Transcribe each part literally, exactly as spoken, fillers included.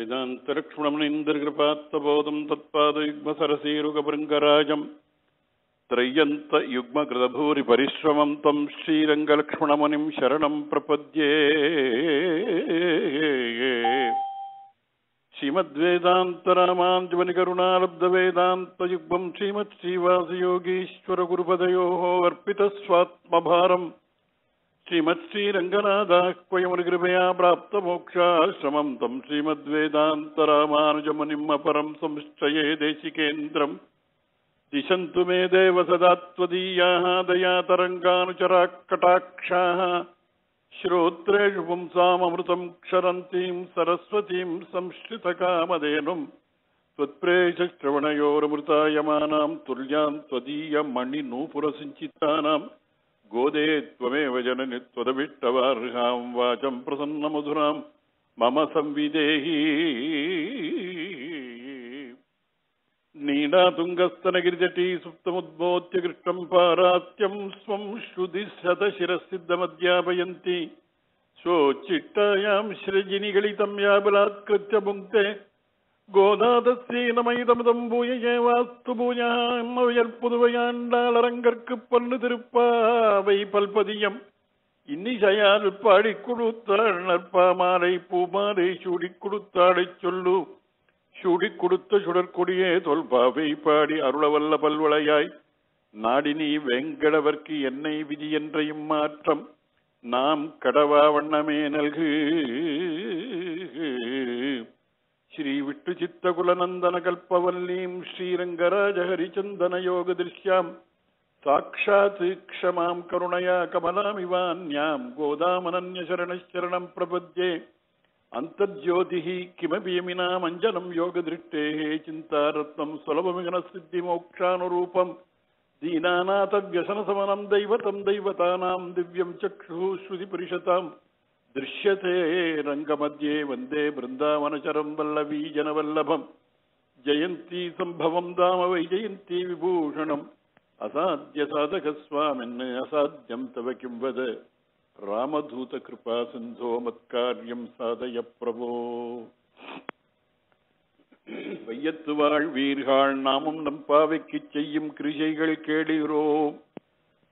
வேதாந்தரக்ஷணம் இந்திரகிருபாத்தபோதம் தத்பாதயுக்மசரசீருகபருங்கராஜம் திரையந்த யுக்மகிருதபூரி பரிஸ்ரமம் தம் ஸ்ரீரங்கலக்ஷ்மணமுனிம் சரணம் பிரபத்யே. ஸ்ரீமத்வேதாந்தராமாஞ்சமணிகருணாலப்தவேதாந்தயுக்மம் ஸ்ரீமத் ஸ்ரீவாசயோகீஸ்வரகுருபதயோः அர்ப்பிதஸ்வாத்மபாரம் ஸ்ரீமத் ஸ்ரீரங்கநாதாக்வயமனுகிருபயா ப்ராப்தமோக்ஷாஶ்ரமம் தம் ஸ்ரீமத்வேதாந்தராமானுஜமுனிம் அபரம் சம்ஸ்தயே தேசிகேந்திரம். திசந்து மே தேவ சதா த்வதீயாः தயாதரங்கானுச்சராக்கடாக்ஷாः ஸ்ரோத்ரேஷு பும்சாமம்ருதம் க்ஷரந்தீம் சரஸ்வதீம் சம்ஸ்ருதகாமதேனும் த்வத்ப்ரேஷஸ்ரவணயோரமிருதாயமானாம் துல்யாம் த்வதீயமணிநூபுரசிஞ்சிதானாம் கோதே த்வமேவ ஜனனி த்வதவிஷ்டவார்ஹாம் வாசம் பிரசன்னமதுராம் மம சம்விதேஹி. நீடா துங்கஸ்தனகிரிஜட்டி சுப்தமுத்போத்ய கிருஷ்ணம் பாராத்யம் ஸ்வம் ஸ்ருதி சதசிரசித்தமத்யாபயந்தி சோச்சிட்டாயாம் ஸ்ரஜினிகளிதம் யாபலாத்கிருத்ய புங்க்தே கோதாதஸ்ரீ நமயிதமுதம் பூயயே வாஸ்து பூஜாம் அவையற்புதுவையாண்டாளரங்கற்கு பல்லு திருப்பாவை பல்பதியம் இன்னிசையால் பாடி கொடுத்தாள் நற்பாமாலை பூமாலை சூடி கொடுத்தாடை சொல்லு சூடி கொடுத்த சுடற்கொடியே தொல்பாவை பாடி அருளவல்ல பல்வளையாய் நாடினி வெங்கடவர்க்கு என்னை விதி என்ற இம்மாற்றம் நாம் கடவா வண்ணமே நல்கு. ஸ்ரீ விட்டு சித்த குலநந்தன கல்பவல்லீம் ஸ்ரீரங்கராஜ ஹரிச்சந்தன யோக திருஷ்யாம் சாட்சாத் க்ஷமாம் கருணையா கமலாமிவான்யாம் கோதாமனன்ய சரணம் பிரபத்யே. அந்தர்ஜோதிஹி கிமபியமினாம் அஞ்சனம் யோகதிருஷ்டேஹே சிந்தாரத்னம் சுலபமிகனசித்திமோக்ஷானுரூபம் தீனாநாதவ்யசனசமனம் தெய்வதம் தெய்வதானாம் திவ்யம் சக்ஷுஹ ஸ்ருதிபுரிஷதாம் திருஷ்யதே ரங்கமத்யே. வந்தே பிருந்தாவனசரம் வல்லவீ ஜனவல்லபம் ஜெயந்தி சம்பவம் தாம வை ஜெயந்தி விபூஷணம் அசாத்திய சாதகஸ்வாமின் அசாத்தியம் தவ கிம் வத ராமதூத கிருபா சிந்தோ மத்காரியம் சாதய பிரபோ. வையத்து வாழ்வீர்கள் நாமும் நம் பாவைக்கு செய்யும் கிருஷைகள் கேடுகிறோம்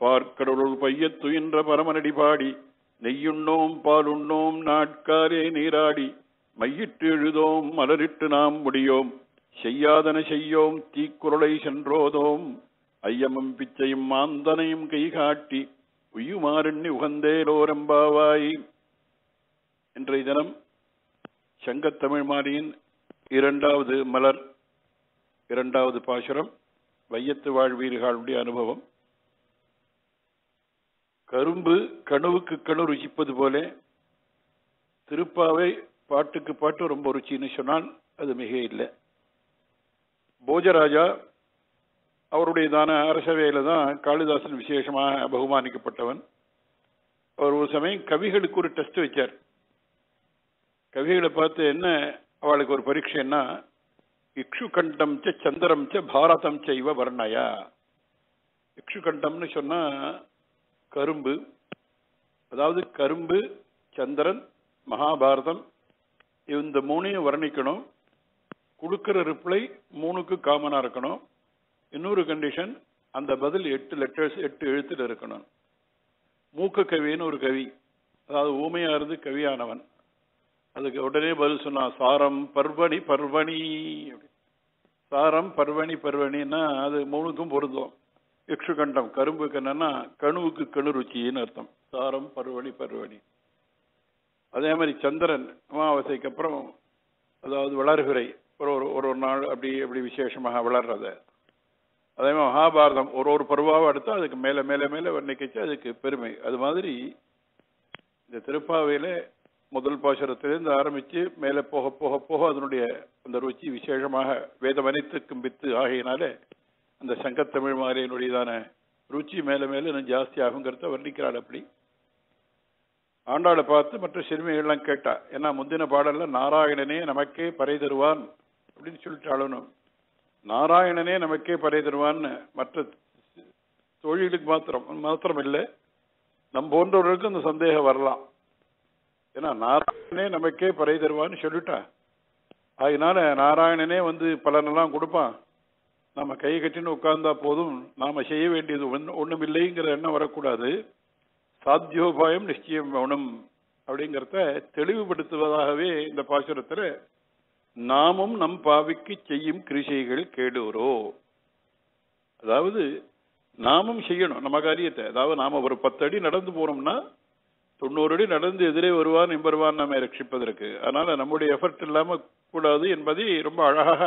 பார்க்கடலுள் பையத்து என்ற பரமனடி பாடி நெய்யுண்ணோம் பாலுண்ணோம் நாட்காரே நீராடி மையிட்டு எழுதோம் மலரிட்டு நாம் முடியோம் செய்யாதன செய்யோம் தீக்குறளை சென்றோதோம் ஐயமும் பிச்சையும் மாந்தனையும் கைகாட்டி உயுமாரண்ய உகந்தேரோரம்பாவாய். இன்றைய தினம் சங்கத்தமிழ்மாரியின் இரண்டாவது மலர் இரண்டாவது பாசுரம் வையத்து வாழ்வீர்களுடைய அனுபவம். கரும்பு கனவுக்கு கணு ருசிப்பது போல திருப்பாவை பாட்டுக்கு பாட்டு ரொம்ப ருச்சின்னு சொன்னால் அது மிக இல்லை. போஜராஜா அவருடையதான அரசவையில தான் காளிதாசன் விசேஷமாக பகுமானிக்கப்பட்டவன். அவர் ஒரு சமயம் கவிகளுக்கு ஒரு டெஸ்ட் வச்சார். கவிகளை பார்த்து என்ன அவளுக்கு ஒரு பரீட்சைன்னா இக்ஷு கண்டம் ச சந்திரம் ச பாரதம் செய்வ வர்ணயா. இக்ஷு கண்டம்னு சொன்னா கரும்பு, அதாவது கரும்பு சந்திரன் மகாபாரதம் இந்த மூணையும் வர்ணிக்கணும். கொடுக்கிற ரிப்ளை மூணுக்கு காமனா இருக்கணும். இன்னொரு கண்டிஷன், அந்த பதில் எட்டு லெட்டர்ஸ் எட்டு எழுத்துல இருக்கணும். மூக்க கவின்னு ஒரு கவி, அதாவது ஊமையா இருந்து கவியானவன், அதுக்கு உடனே பதில் சொன்னான் சாரம் பர்வணி பர்வணி. சாரம் பர்வணி பர்வணின்னா அது மூணுக்கும் பொருந்தும். இக்ஷு கண்டம் கரும்புக்கு என்னன்னா கணுவுக்கு கணு ருச்சின்னு அர்த்தம். சாரம் பர்வணி பர்வணி. அதே மாதிரி சந்திரன் அமாவாசைக்கு அப்புறம், அதாவது வளர்கிறை ஒரு ஒரு நாள் அப்படி அப்படி விசேஷமாக வளர்றத. அதே மாதிரி மகாபாரதம் ஒரு ஒரு பருவாவை எடுத்தா அதுக்கு மேலே மேலே மேலே வர்ணிக்கச்சு அதுக்கு பெருமை. அது மாதிரி இந்த திருப்பாவையில் முதல் பாசுரத்திலேருந்து ஆரம்பித்து மேலே போக போக போக அதனுடைய அந்த ருச்சி விசேஷமாக வேதமனைத்துக்கும் பித்து ஆகையினாலே அந்த சங்கத்தமிழ் மாதிரியினுடையதான ருச்சி மேலே மேலே இன்னும் ஜாஸ்தி ஆகுங்கிறத வர்ணிக்கிறாள். அப்படி ஆண்டாளை பார்த்து மற்ற சிறுமிகள்லாம் கேட்டா, ஏன்னா முந்தின பாடல்ல நாராயணனே நமக்கே பறை தருவான் அப்படின்னு சொல்லிட்டு ஆளணும். நாராயணனே நமக்கே பறை தருவான்னு மற்ற தோழிகளுக்கு மாத்திரம் மாத்திரம் இல்லை, நம் போன்றவர்களுக்கும் அந்த சந்தேகம் வரலாம். ஏன்னா நாராயணனே நமக்கே பறை தருவான்னு சொல்லிட்டா அதனால நாராயணனே வந்து பலனெல்லாம் கொடுப்பான். நம்ம கை கட்டின்னு உட்கார்ந்தா போதும், நாம செய்ய வேண்டியது ஒன்றும் இல்லைங்கிற எண்ணம் வரக்கூடாது. சாத்தியோபாயம் நிச்சயம் மௌனம் அப்படிங்கிறத தெளிவுபடுத்துவதாகவே இந்த பாசுரத்துல நாமும் நம் பாவிக்கு செய்யும் கிருஷைகள் கேடுவரோ, அதாவது நாமும் செய்யணும் நம்ம காரியத்தை. அதாவது நாம ஒரு பத்து அடி நடந்து போனோம்னா தொண்ணூறு அடி நடந்து எதிரே வருவான் இம்பருவான் நாம ரட்சிப்பதற்கு. அதனால நம்முடைய எஃபர்ட் இல்லாம கூடாது என்பதை ரொம்ப அழகாக,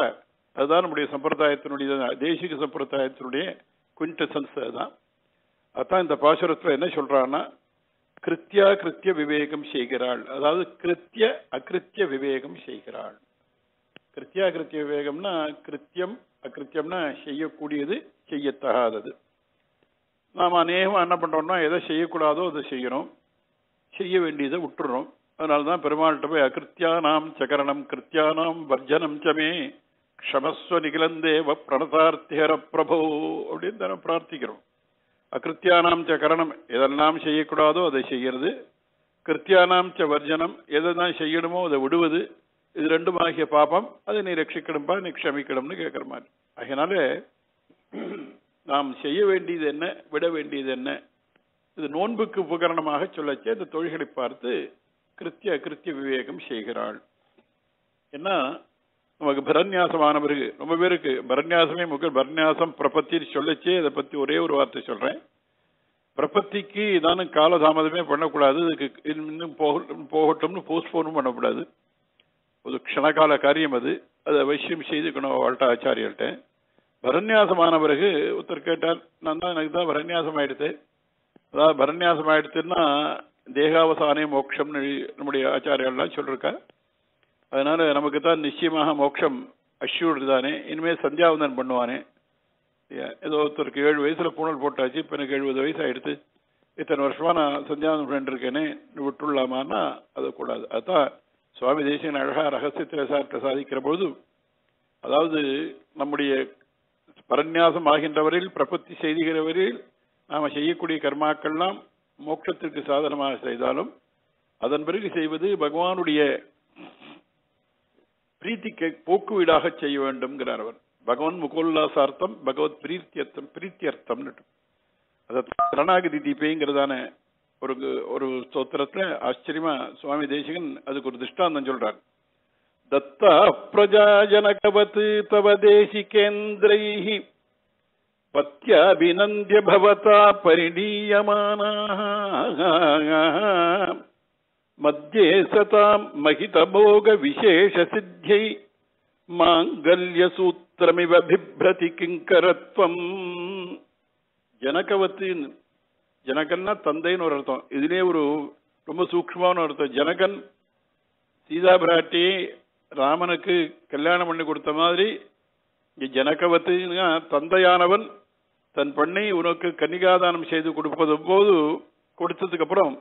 அதுதான் நம்முடைய சம்பிரதாயத்தினுடைய தேசிக சம்பிரதாயத்தினுடைய குவிண்டசன்ஸ். அதுதான் அதான் இந்த பாசுரத்துல என்ன சொல்றான்னா கிருத்தியா கிருத்திய விவேகம் செய்கிறாள். அதாவது கிருத்திய அகிருத்திய விவேகம் செய்கிறாள். கிருத்தியா கிருத்திய விவேகம்னா கிருத்தியம், அகிருத்தியம்னா செய்யக்கூடியது செய்யத்தகாதது. நாம் அநேகமாக என்ன பண்றோம்னா எதை செய்யக்கூடாதோ அதை செய்யறோம், செய்ய வேண்டியதை விட்டுறோம். அதனால்தான் பெருமாள்கிட்ட போய் அகிருத்தியானாம் சகரணம் கிருத்தியானாம் வர்ஜனம் சமே க்ஷமஸ்வ நிகிலந்தேவ பிரணதார்த்திஹர பிரபோ அப்படின்னு தானே பிரார்த்திக்கிறோம். அகிருத்தியானாம் ச கரணம், எதெல்லாம் செய்யக்கூடாதோ அதை செய்யறது, கிருத்தியானாம் ச வர்ஜனம், எதெல்லாம் செய்யணுமோ அதை விடுவது, இது ரெண்டும் ஆகிய பாபம் அதை நீ ரட்சிக்கணும்பா, நீ க்ஷமிக்கணும்னு கேட்குற மாதிரி. அதனால நாம் செய்ய வேண்டியது என்ன, விட வேண்டியது என்ன, இது நோன்புக்கு உபகரணமாக சொல்லச்சே இந்த தொழில்களை பார்த்து கிருத்திய அகிருத்திய விவேகம் செய்கிறாள். ஏன்னா நமக்கு பரநியாசமான பிறகு ரொம்ப பேருக்கு பரநியாசமே முக்கியம். பரநியாசம் பிரபத்தின்னு சொல்லச்சே அதை பற்றி ஒரே ஒரு வார்த்தை சொல்கிறேன். பிரபத்திக்கு இதானும் காலதாமதமே பண்ணக்கூடாது, இதுக்கு இன்னும் போகட்டும்னு போஸ்ட்போனும் பண்ணக்கூடாது. ஒரு க்ஷணகால காரியம் அது, அதை அவசியம் செய்துக்கணும் அவள்கிட்ட ஆச்சாரியர்கிட்ட. பரநியாசமான பிறகு ஒருத்தர் கேட்டார், நான் தான் எனக்கு தான் பரநியாசம் ஆயிடுத்து. அதாவது பரநியாசம் ஆயிடுத்துன்னா தேகாவசானே மோட்சம்னு நம்முடைய ஆச்சாரியெல்லாம் சொல்லியிருக்கா. அதனால நமக்கு தான் நிச்சயமாக மோட்சம் அஷ்யூர்டு தானே, இனிமேல் சந்தியாவந்தன் பண்ணுவானே. ஏதோ ஒருத்தருக்கு ஏழு வயசுல பூனல் போட்டாச்சு, இப்போ எனக்கு எழுபது வயசு ஆயிடுத்து, இத்தனை வருஷமா நான் சந்தியாவந்தன் பண்ணிட்டு இருக்கேனே, விட்டுடலாமான்னா அது கூடாது. அதுதான் சுவாமி தேசிகன் அழகா ரகசியத்திலே சார்ட்ட சாதிக்கிற பொழுது, அதாவது நம்முடைய பரநியாசம் ஆகின்றவரையில் பிரபத்தி செய்துகிறவரையில் நாம் செய்யக்கூடிய கர்மாக்கள்லாம் மோட்சத்திற்கு சாதனமாக செய்தாலும் அதன் பிறகு செய்வது பகவானுடைய பிரீத்திக்கு போக்கு வீடாக செய்ய வேண்டும்ங்கிறார் அவர். பகவான் முகோல்லாசார்த்தம் பகவத் பிரீத்தியர்த்தம் பிரீத்தியர்த்தம் சரணாகதி தீபேங்கிறதான ஒரு ஒரு ஸ்தோத்திரத்துல ஆச்சரியமா சுவாமி தேசிகன் அதுக்கு ஒரு திருஷ்டாந்தம் சொல்றார். தத்தா பிரஜாஜனகவத் தவ தேசிகேந்திரைஹி பத்யாபிநந்திய பவதா பரிணீயமானாஹ மத்தியே சதாம் மகிதபோக விசேஷ சித்தியை மாங்கல்ய சூத்திரமிவ பிப்ரதி கிங்கரத்வம். ஜனகவத்தின், ஜனகன்னா தந்தைன்னு ஒரு அர்த்தம், இதிலே ஒரு ரொம்ப சூக்ஷ்மமான அர்த்தம். ஜனகன் சீதா பிராட்டி ராமனுக்கு கல்யாணம் பண்ணி கொடுத்த மாதிரி ஜனகவத்தின் தந்தையானவன் தன் பெண்ணை உனக்கு கன்னிகாதானம் செய்து கொடுப்பது போது கொடுத்ததுக்கு அப்புறம்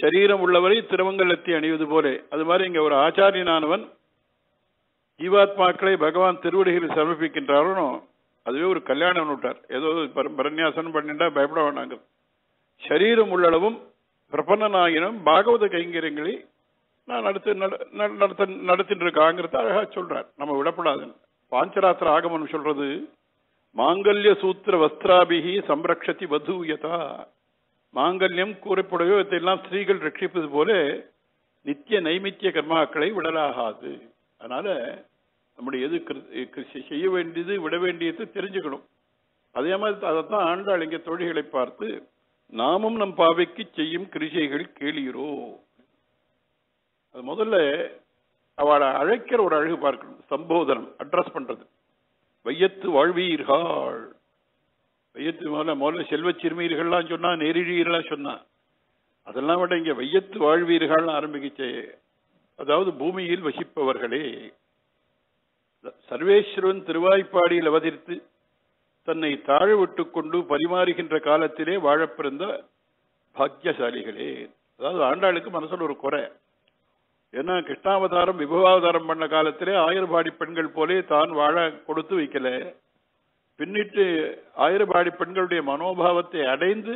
சரீரம் உள்ளவரை திருமங்கலத்தை அணிவது போலே, அது மாதிரி இங்க ஒரு ஆச்சாரியனானவன் ஜீவாத்மாக்களை பகவான் திருவடிகளில் சமர்ப்பிக்கின்றாரோ அதுவே ஒரு கல்யாணம் விட்டார். ஏதோ பரநியாசனம் பண்ணிட்டா பயப்பட வேண்டாங்க. சரீரம் உள்ளளவும் பிரபன்னனாயினும் பாகவத கைங்கரியங்களை நான் அடுத்து நடத்த நடத்திட்டு இருக்காங்கிறத அழகா சொல்றார். நம்ம விடப்படாது. பாஞ்சராத்திர ஆகமனம் சொல்றது மாங்கல்ய சூத்திர வஸ்திராபிகி சம்ரக்ஷதி வதூயதா. மாங்கல்யம் கூறப்படவே எல்லாம் ஸ்திரீகள் ரட்சிப்பது போல நித்திய நைமித்திய கர்மாக்களை விடலாகாது. அதனால நம்முடைய எது செய்ய வேண்டியது விட வேண்டியது தெரிஞ்சுக்கணும். அதே மாதிரி அதைத்தான் ஆண்டாள் இங்கே தொழில்களை பார்த்து நாமும் நம் பாவைக்கு செய்யும் கிருஷைகள் கேளீரோ. அது முதல்ல அவளை அழைக்கிற ஒரு அழகு பார்க்கணும். சம்போதனம், அட்ரஸ் பண்றது. வையத்து வாழ்வீர்கள், வையத்து முதல்ல முதல்ல செல்வ சிறுமீர்கள்லாம் சொன்னா, நேரிழீர்கள்லாம் சொன்னா, அதெல்லாம் விட இங்க வையத்து வாழ்வீர்கள்னு ஆரம்பிக்கிச்சே. அதாவது பூமியில் வசிப்பவர்களே. சர்வேஸ்வரன் திருவாய்ப்பாடியில் அவதரித்து தன்னை தாழ விட்டு கொண்டு பரிமாறுகின்ற காலத்திலே வாழப்பிறந்த பாக்கியசாலிகளே. அதாவது ஆண்டாளுக்கு மனசுல ஒரு குறை. ஏன்னா கிருஷ்ணாவதாரம் விபவாவதாரம் பண்ண காலத்திலே ஆயிரபாடி பெண்கள் போலே தான் வாழ கொடுத்து வைக்கல. பின்னிட்டு ஆயிரபாடி பெண்களுடைய மனோபாவத்தை அடைந்து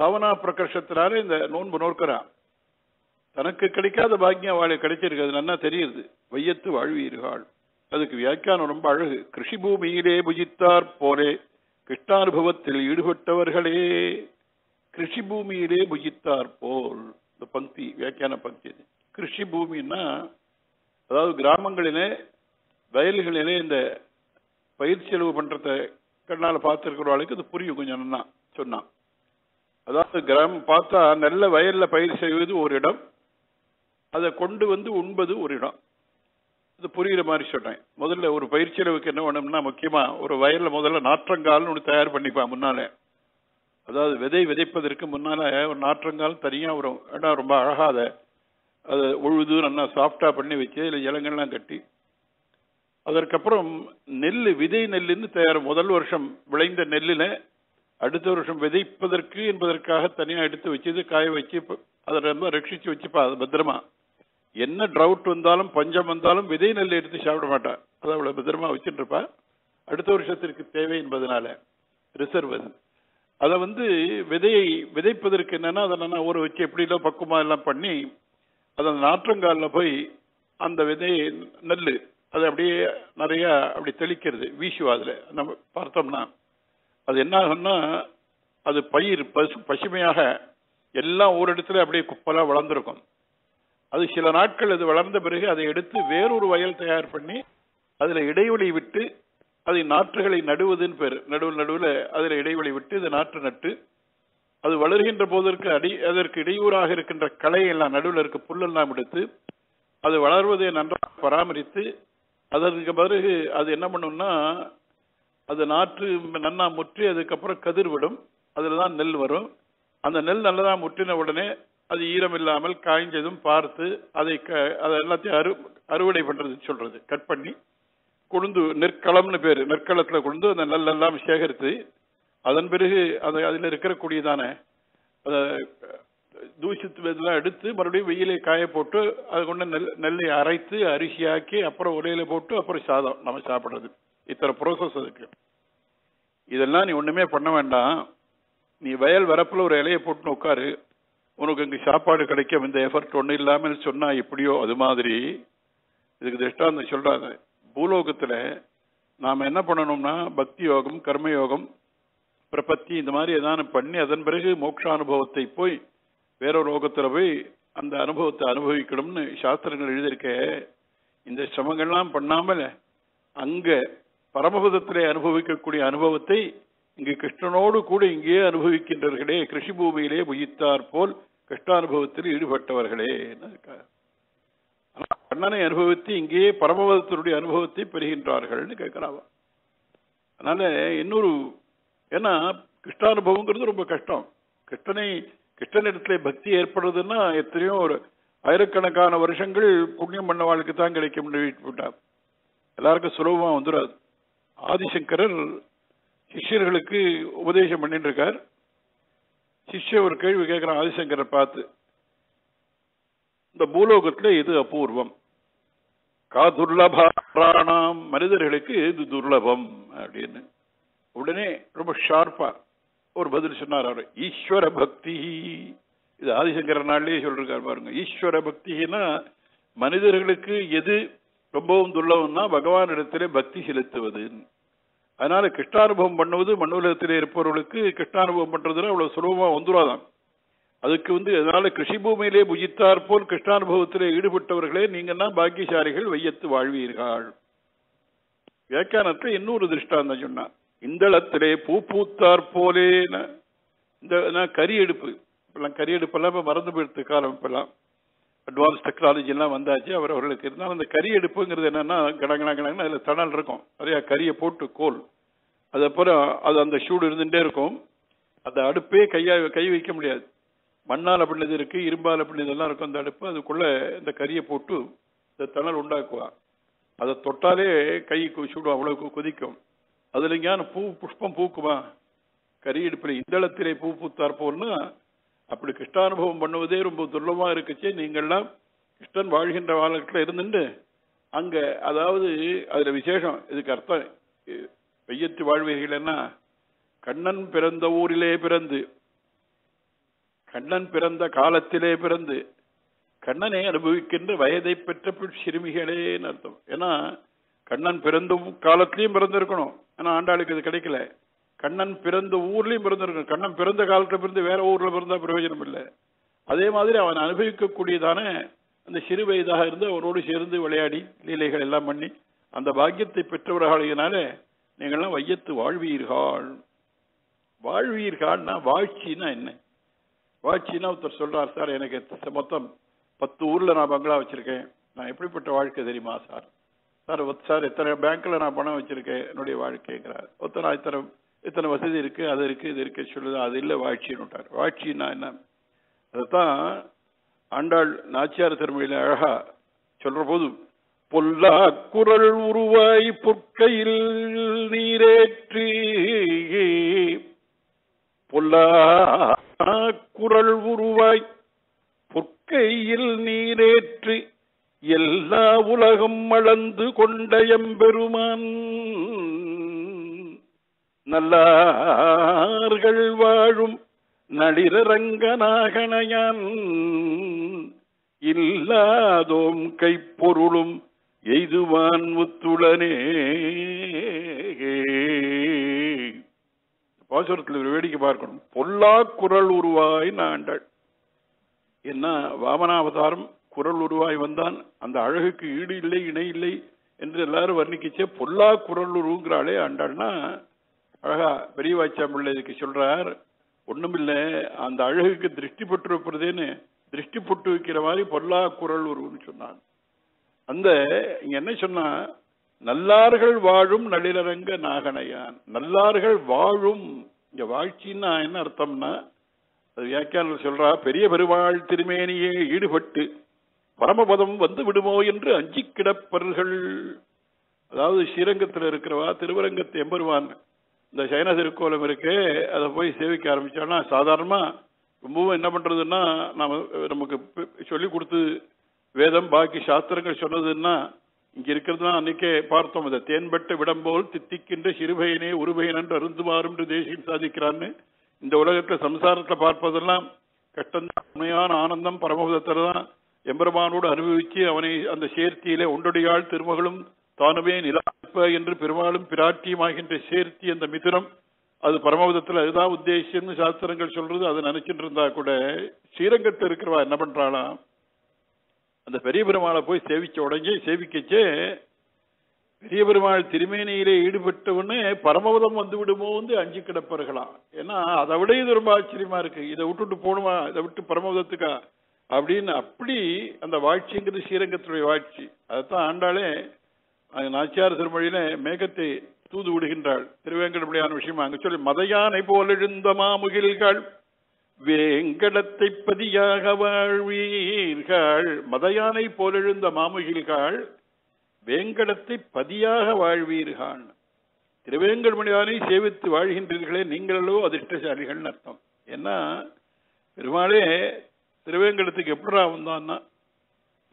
பாவனா பிரகர்ஷத்தினால இந்த நோன்பு நோக்கிறான். தனக்கு கிடைக்காத பாக்கியம் வாழ கிடைச்சிருக்கு, அது நல்லா தெரியுது. வையத்து வாழ்வீர்கள், அதுக்கு வியாக்கியானம் ரொம்ப அழகு. கிருஷி பூமியிலே புஜித்தார் போலே கிருஷ்ணானுபவத்தில் ஈடுபட்டவர்களே, கிருஷி பூமியிலே புஜித்தார் போல். இந்த பங்கி வியாக்கியான பங்கி. கிருஷி பூமின்னா அதாவது கிராமங்களிலே வயல்களிலே இந்த பயிர் செலவு பண்றத கண்ணால பார்த்துருக்கிற ஆளுக்கு அது புரியும் கொஞ்சம் நல்லா சொன்னான். அதாவது கிராமம் பார்த்தா நல்ல வயல்ல பயிர் செய்வது ஒரு இடம், அதை கொண்டு வந்து உண்பது ஒரு இடம், இது புரியுற மாதிரி சொல்றேன். முதல்ல ஒரு பயிர் செலவுக்கு என்ன வேணும்னா முக்கியமா ஒரு வயல்ல முதல்ல நாற்றங்கால்னு ஒன்று தயார் பண்ணிப்பான் முன்னாலே. அதாவது விதை விதைப்பதற்கு முன்னால ஒரு நாற்றங்கால் தனியா ஒரு இடம் ரொம்ப அழகா அதை அதை உழுது நல்லா சாஃப்டா பண்ணி வச்சு இல்லை இலங்கெல்லாம் கட்டி, அதற்கப்புறம் நெல் விதை நெல்லுன்னு தயார். முதல் வருஷம் விளைந்த நெல்லில் அடுத்த வருஷம் விதைப்பதற்கு என்பதற்காக தனியாக எடுத்து வச்சு காய வச்சு அதை ரொம்ப ரட்சிச்சு வச்சுப்பா. அது பத்திரமா என்ன ட்ரவுட் வந்தாலும் பஞ்சம் வந்தாலும் விதை நெல் எடுத்து சாப்பிட மாட்டா, அதை அவ்வளோ பத்திரமா வச்சுட்டு இருப்பா. அடுத்த வருஷத்திற்கு தேவை என்பதனால ரிசர்வ் அது. அதை வந்து விதையை விதைப்பதற்கு என்னன்னா அதெல்லாம் ஊற வச்சு எப்படிலோ பக்குமா எல்லாம் பண்ணி அதை நாற்றங்காலில் போய் அந்த விதையை நெல் அது அப்படியே நிறைய அப்படி தெளிக்கிறது வீசுவா. அதில் நம்ம பார்த்தோம்னா அது என்ன ஆகும்னா அது பயிர் பசு பசுமையாக எல்லாம் ஒரு இடத்துல அப்படியே குப்பலாக வளர்ந்துருக்கும். அது சில நாட்கள் அது வளர்ந்த பிறகு அதை எடுத்து வேறொரு வயல் தயார் பண்ணி அதில் இடைவெளி விட்டு அதை நாற்றுகளை நடுவதுன்னு பேர். நடுவில் நடுவில் அதில் இடைவெளி விட்டு இதை நாற்று நட்டு அது வளர்கின்ற போதற்கு அடி அதற்கு இடையூறாக இருக்கின்ற களையெல்லாம் நடுவில் இருக்க புல்லெல்லாம் எடுத்து அது வளர்வதை நன்றாக பராமரித்து அதற்கு பிறகு அது என்ன பண்ணும்னா அது நாற்று நன்னா முற்றி அதுக்கப்புறம் கதிர் விடும், அதில் தான் நெல் வரும். அந்த நெல் நல்லதாக முற்றின உடனே அது ஈரம் இல்லாமல் காய்ஞ்சதும் பார்த்து அதை க அதை எல்லாத்தையும் அறு அறுவடை பண்ணுறதுன்னு சொல்கிறது. கட் பண்ணி கொழுந்து நெற்களம்னு பேர், நெற்களத்தில் கொழுந்து அந்த நெல்லெல்லாம் சேகரித்து அதன் பிறகு அதை அதில் இருக்கக்கூடியதான அதை தூசித்து இதெல்லாம் எடுத்து மறுபடியும் வெயிலை காய போட்டு அது கொண்டு நெல் நெல்லை அரைத்து அரிசியாக்கி அப்புறம் உலையில போட்டு அப்புறம் சாதம் நம்ம சாப்பிட்றது. இத்தனை ப்ரோசஸ் அதுக்கு. இதெல்லாம் நீ ஒன்றுமே பண்ண வேண்டாம், நீ வயல் வரப்பில் ஒரு இலையை போட்டுன்னு உட்காரு, உனக்கு இங்கே சாப்பாடு கிடைக்கும். இந்த எஃபர்ட் ஒன்றும் இல்லாமல் சொன்னால் எப்படியோ அது மாதிரி இதுக்கு திருஷ்டாந்தம் சொல்கிறாங்க. பூலோகத்தில் நாம் என்ன பண்ணணும்னா பக்தி யோகம், கர்மயோகம், பிரபத்தி இந்த மாதிரி எதான பண்ணி அதன் பிறகு மோட்சானுபவத்தை போய் வேற ஒரு லோகத்தில் போய் அந்த அனுபவத்தை அனுபவிக்கணும்னு சாஸ்திரங்கள் எழுதியிருக்க. இந்த சிரமங்கள்லாம் பண்ணாமல் அங்கே பரமபதத்திலே அனுபவிக்கக்கூடிய அனுபவத்தை இங்கு கிருஷ்ணனோடு கூட இங்கேயே அனுபவிக்கின்றவர்களே, கிருஷி பூமியிலே புயித்தார் போல் கிருஷ்ணானுபவத்தில் ஈடுபட்டவர்களே. ஆனால் கண்ணனை அனுபவித்து இங்கேயே பரமபதத்தினுடைய அனுபவத்தை பெறுகின்றார்கள்னு கேட்கிறாவா. அதனால இன்னொரு ஏன்னா கிருஷ்ணானுபவங்கிறது ரொம்ப கஷ்டம். கிருஷ்ணனை கிருஷ்ணனிடத்துல பக்தி ஏற்படுறதுன்னா எத்தனையோ ஒரு ஆயிரக்கணக்கான வருஷங்கள் புண்ணியம் பண்ண வாழ்க்கை தான் கிடைக்கும். விட்டார் எல்லாருக்கும் சுலபமாக வந்துடாது. ஆதிசங்கரர் சிஷ்யர்களுக்கு உபதேசம் பண்ணிட்டு இருக்கார். சிஷ்ய ஒரு கேள்வி கேட்கிறான் ஆதிசங்கரை பார்த்து, இந்த பூலோகத்துல இது அபூர்வம், கா துர்லபாராணாம், மனிதர்களுக்கு இது துர்லபம் அப்படின்னு. உடனே ரொம்ப ஷார்ப்பா ஒரு பதில் சொன்னார் அவர், ஈஸ்வர பக்தி. இது ஆதிசங்கர நாள்லேயே சொல்லிருக்காரு பாருங்க. ஈஸ்வர பக்தினா மனிதர்களுக்கு எது ரொம்பவும் துர்லபம்னா பகவான் இடத்திலே பக்தி செலுத்துவது. அதனால கிருஷ்ணானுபவம் பண்ணுவது மண்ணுலகத்திலே இருப்பவர்களுக்கு கிருஷ்ணானுபவம் பண்றதுன்னா அவ்வளவு சுலபமா வந்துடாதான். அதுக்கு வந்து அதனால கிருஷி பூமியிலே புஜித்தார் போல் கிருஷ்ணானுபவத்திலே ஈடுபட்டவர்களே நீங்கன்னா பாக்கியசாலிகள், வையத்து வாழ்வீர்கள். வியாக்கியானத்துல இன்னொரு திருஷ்டாந்தம் சொன்னார், இந்தளத்திலே பூ பூத்தார் போலே. இந்த கறி எடுப்பு இப்பெல்லாம் கறி எடுப்பெல்லாம் இப்போ மறந்து போயிடுத்து காலம், இப்பெல்லாம் அட்வான்ஸ் டெக்னாலஜி எல்லாம் வந்தாச்சு. அவர் அவர்களுக்கு இருந்தாலும் அந்த கறி எடுப்புங்கிறது என்னன்னா கடங்கடா கடங்கடா அதில் தணல் இருக்கும், நிறையா கறியை போட்டு கோல், அதுக்கப்புறம் அது அந்த சூடு இருந்துகிட்டே இருக்கும். அந்த அடுப்பே கையா கை வைக்க முடியாது, மண்ணால் அப்படின்னது இருக்குது, இரும்பால் அப்படின்னதெல்லாம் இருக்கும். அந்த அடுப்பு அதுக்குள்ளே இந்த கறியை போட்டு இந்த தணல் உண்டாக்குவா. அதை தொட்டாலே கை சூடு அவ்வளோக்கு கொதிக்கும். அதுல ஞான பூ புஷ்பம் பூக்குமா கறி எடுப்பில். இந்தளத்திலே பூ பூத்தார் போன்னா அப்படி கிருஷ்ணானுபவம் பண்ணுவதே ரொம்ப துர்லபமா இருக்குச்சே, நீங்கள்லாம் கிருஷ்ணன் வாழ்கின்ற வாழ்க்கையில இருந்துட்டு அங்க அதாவது அதுல விசேஷம். இதுக்கு அர்த்தம் வெய்யத்து வாழ்வீர்கள்னா கண்ணன் பிறந்த ஊரிலே பிறந்து, கண்ணன் பிறந்த காலத்திலே பிறந்து, கண்ணனை அனுபவிக்கின்ற வயதை பெற்ற சிறுமிகளேன்னு அர்த்தம். ஏன்னா கண்ணன் பிறந்த காலத்திலயும் பிறந்திருக்கணும், ஏன்னா ஆண்டாளுக்கு இது கிடைக்கல. கண்ணன் பிறந்த ஊர்லயும் பிறந்திருக்கணும். கண்ணன் பிறந்த காலத்துல இருந்து வேற ஊர்ல பிறந்தா பிரயோஜனம் இல்லை. அதே மாதிரி அவன் அனுபவிக்கக்கூடியதான அந்த சிறு வயதாக இருந்து அவனோடு சேர்ந்து விளையாடி லீலைகள் எல்லாம் பண்ணி அந்த பாக்கியத்தை பெற்றவர்களால நீங்கள்லாம் வையத்து வாழ்வீர்கள். வாழ்வீர்கள்னா வாழ்ச்சின்னா என்ன? வாழ்ச்சின்னா ஒருத்தர் சொல்றார், சார் எனக்கு மொத்தம் பத்து ஊர்ல நான் பங்களா வச்சிருக்கேன், நான் எப்படிப்பட்ட வாழ்க்கை தெரியுமா சார்? சார் சார் இத்தனை பேங்க்ல நான் பணம் வச்சிருக்கேன் என்னுடைய வாழ்க்கைங்கிறார். ஒருத்தர் இத்தனை இத்தனை வசதி இருக்கு, அது இருக்கு, இது இருக்கு சொல்லுது, அது இல்லை வாழ்ச்சின்னு விட்டார். வாழ்ச்சின்னா என்ன? அதுதான் ஆண்டாள் நாச்சியார் திருமொழியில அழகா சொல்ற போது, பொல்லா குரல் உருவாய் புற்கையில் நீரேற்றி, பொல்லா குரல் உருவாய் புற்கையில் நீரேற்றி எல்லா உலகம் அளந்து கொண்ட எம்பெருமான் நல்லார்கள் வாழும் நளிரரங்கநாகனையான் இல்லாதோம் கைப்பொருளும் எய்துவான் முத்துளனே. பாசுரத்தில் ஒரு வேடிக்கை பார்க்கணும். பொல்லா குரல் உருவாய் நாண்டாள் என்ன வாமனாவதாரம், குரல் உருவாய் வந்தான், அந்த அழகுக்கு ஈடு இல்லை இணை இல்லை என்று எல்லாரும் வர்ணிக்கிச்சே பொல்லா குரல் உருவுங்கிறாளே ஆண்டாள்னா. அழகா பெரியவாச்சாம்பிள்ளை இதுக்கு சொல்றார், ஒண்ணுமில்ல அந்த அழகுக்கு திருஷ்டி பட்டு வைப்பதேன்னு திருஷ்டி பொட்டு வைக்கிற மாதிரி பொல்லா குரல் உருவன்னு சொன்னான். அந்த இங்க என்ன சொன்னா, நல்லார்கள் வாழும் நளிரரங்க நாகனையான். நல்லார்கள் வாழும், இங்க வாழ்ச்சின்னா என்ன அர்த்தம்னா அது வியாக்கியானம் சொல்றா, பெரிய பெருமாள் திருமேனியே ஈடுபட்டு பரமபதம் வந்து விடுமோ என்று அஞ்சி கிடப்பர்கள். அதாவது ஸ்ரீரங்கத்தில் இருக்கிறவா திருவரங்கத்து எம்பெருவான் இந்த சைன திருக்கோலம் இருக்கு, அதை போய் சேவிக்க ஆரம்பிச்சோன்னா சாதாரணமா ரொம்பவும் என்ன பண்றதுன்னா, நம்ம நமக்கு சொல்லி கொடுத்து வேதம் பாக்கி சாஸ்திரங்கள் சொன்னதுன்னா இங்க இருக்கிறதுனா அன்னைக்கே பார்த்தோம், அதை தேன்பட்ட விடம்போல் தித்திக்கின்ற சிறுபயனே உருபயனன்று அருந்துமாறும் தேசியம் சாதிக்கிறான்னு. இந்த உலகத்துல சம்சாரத்துல பார்ப்பதெல்லாம் கஷ்டம்தான், உண்மையான ஆனந்தம் பரமபதத்துல தான் எம்பெருமானோடு அனுபவிச்சு அவனை அந்த சேர்த்தியிலே ஒன்றொடியாள் திருமகளும் தானுமே நிலாப்ப என்று பெருமாளும் பிராட்டியமாகின்ற சேர்த்தி அந்த மிதுனம் அது பரமபதத்தில் அதுதான் உத்தேசம்னு சாஸ்திரங்கள் சொல்றது. அதை நினைச்சிட்டு இருந்தா கூட ஸ்ரீரங்கத்தில் இருக்கிறவா என்ன பண்றாளா, அந்த பெரிய பெருமாளை போய் சேவிச்ச உடனே சேவிக்கச்சே பெரிய பெருமாள் திருமேனியிலே ஈடுபட்டவுடனே பரமபதம் வந்து விடுமோ வந்து அஞ்சு கிடப்பார்களாம். ஏன்னா அதை விட இது ரொம்ப ஆச்சரியமா இருக்கு, இதை விட்டுட்டு போகணுமா, இதை விட்டு பரமபதத்துக்கா அப்படின்னு. அப்படி அந்த வாழ்ச்சிங்கிறது ஸ்ரீரங்கத்துடைய வாழ்ச்சி. அதைத்தான் ஆண்டாலே நாச்சியார் திருமொழியில மேகத்தை தூது விடுகின்றாள் திருவேங்கடமுடியான விஷயமா அங்க சொல்லி, மதையானை போல் எழுந்த மாமுகில்கள் வேங்கடத்தை பதியாக வாழ்வீர்கள். மதையானை போல் எழுந்த மாமுகில்கள் வேங்கடத்தை பதியாக வாழ்வீர்கள். திருவேங்கடமுடியானை சேவித்து வாழ்கின்றீர்களே நீங்களோ அதிர்ஷ்டசாலிகள் அர்த்தம். ஏன்னா பெருமாளே திருவேங்கடத்துக்கு எப்படா வந்தான்னா,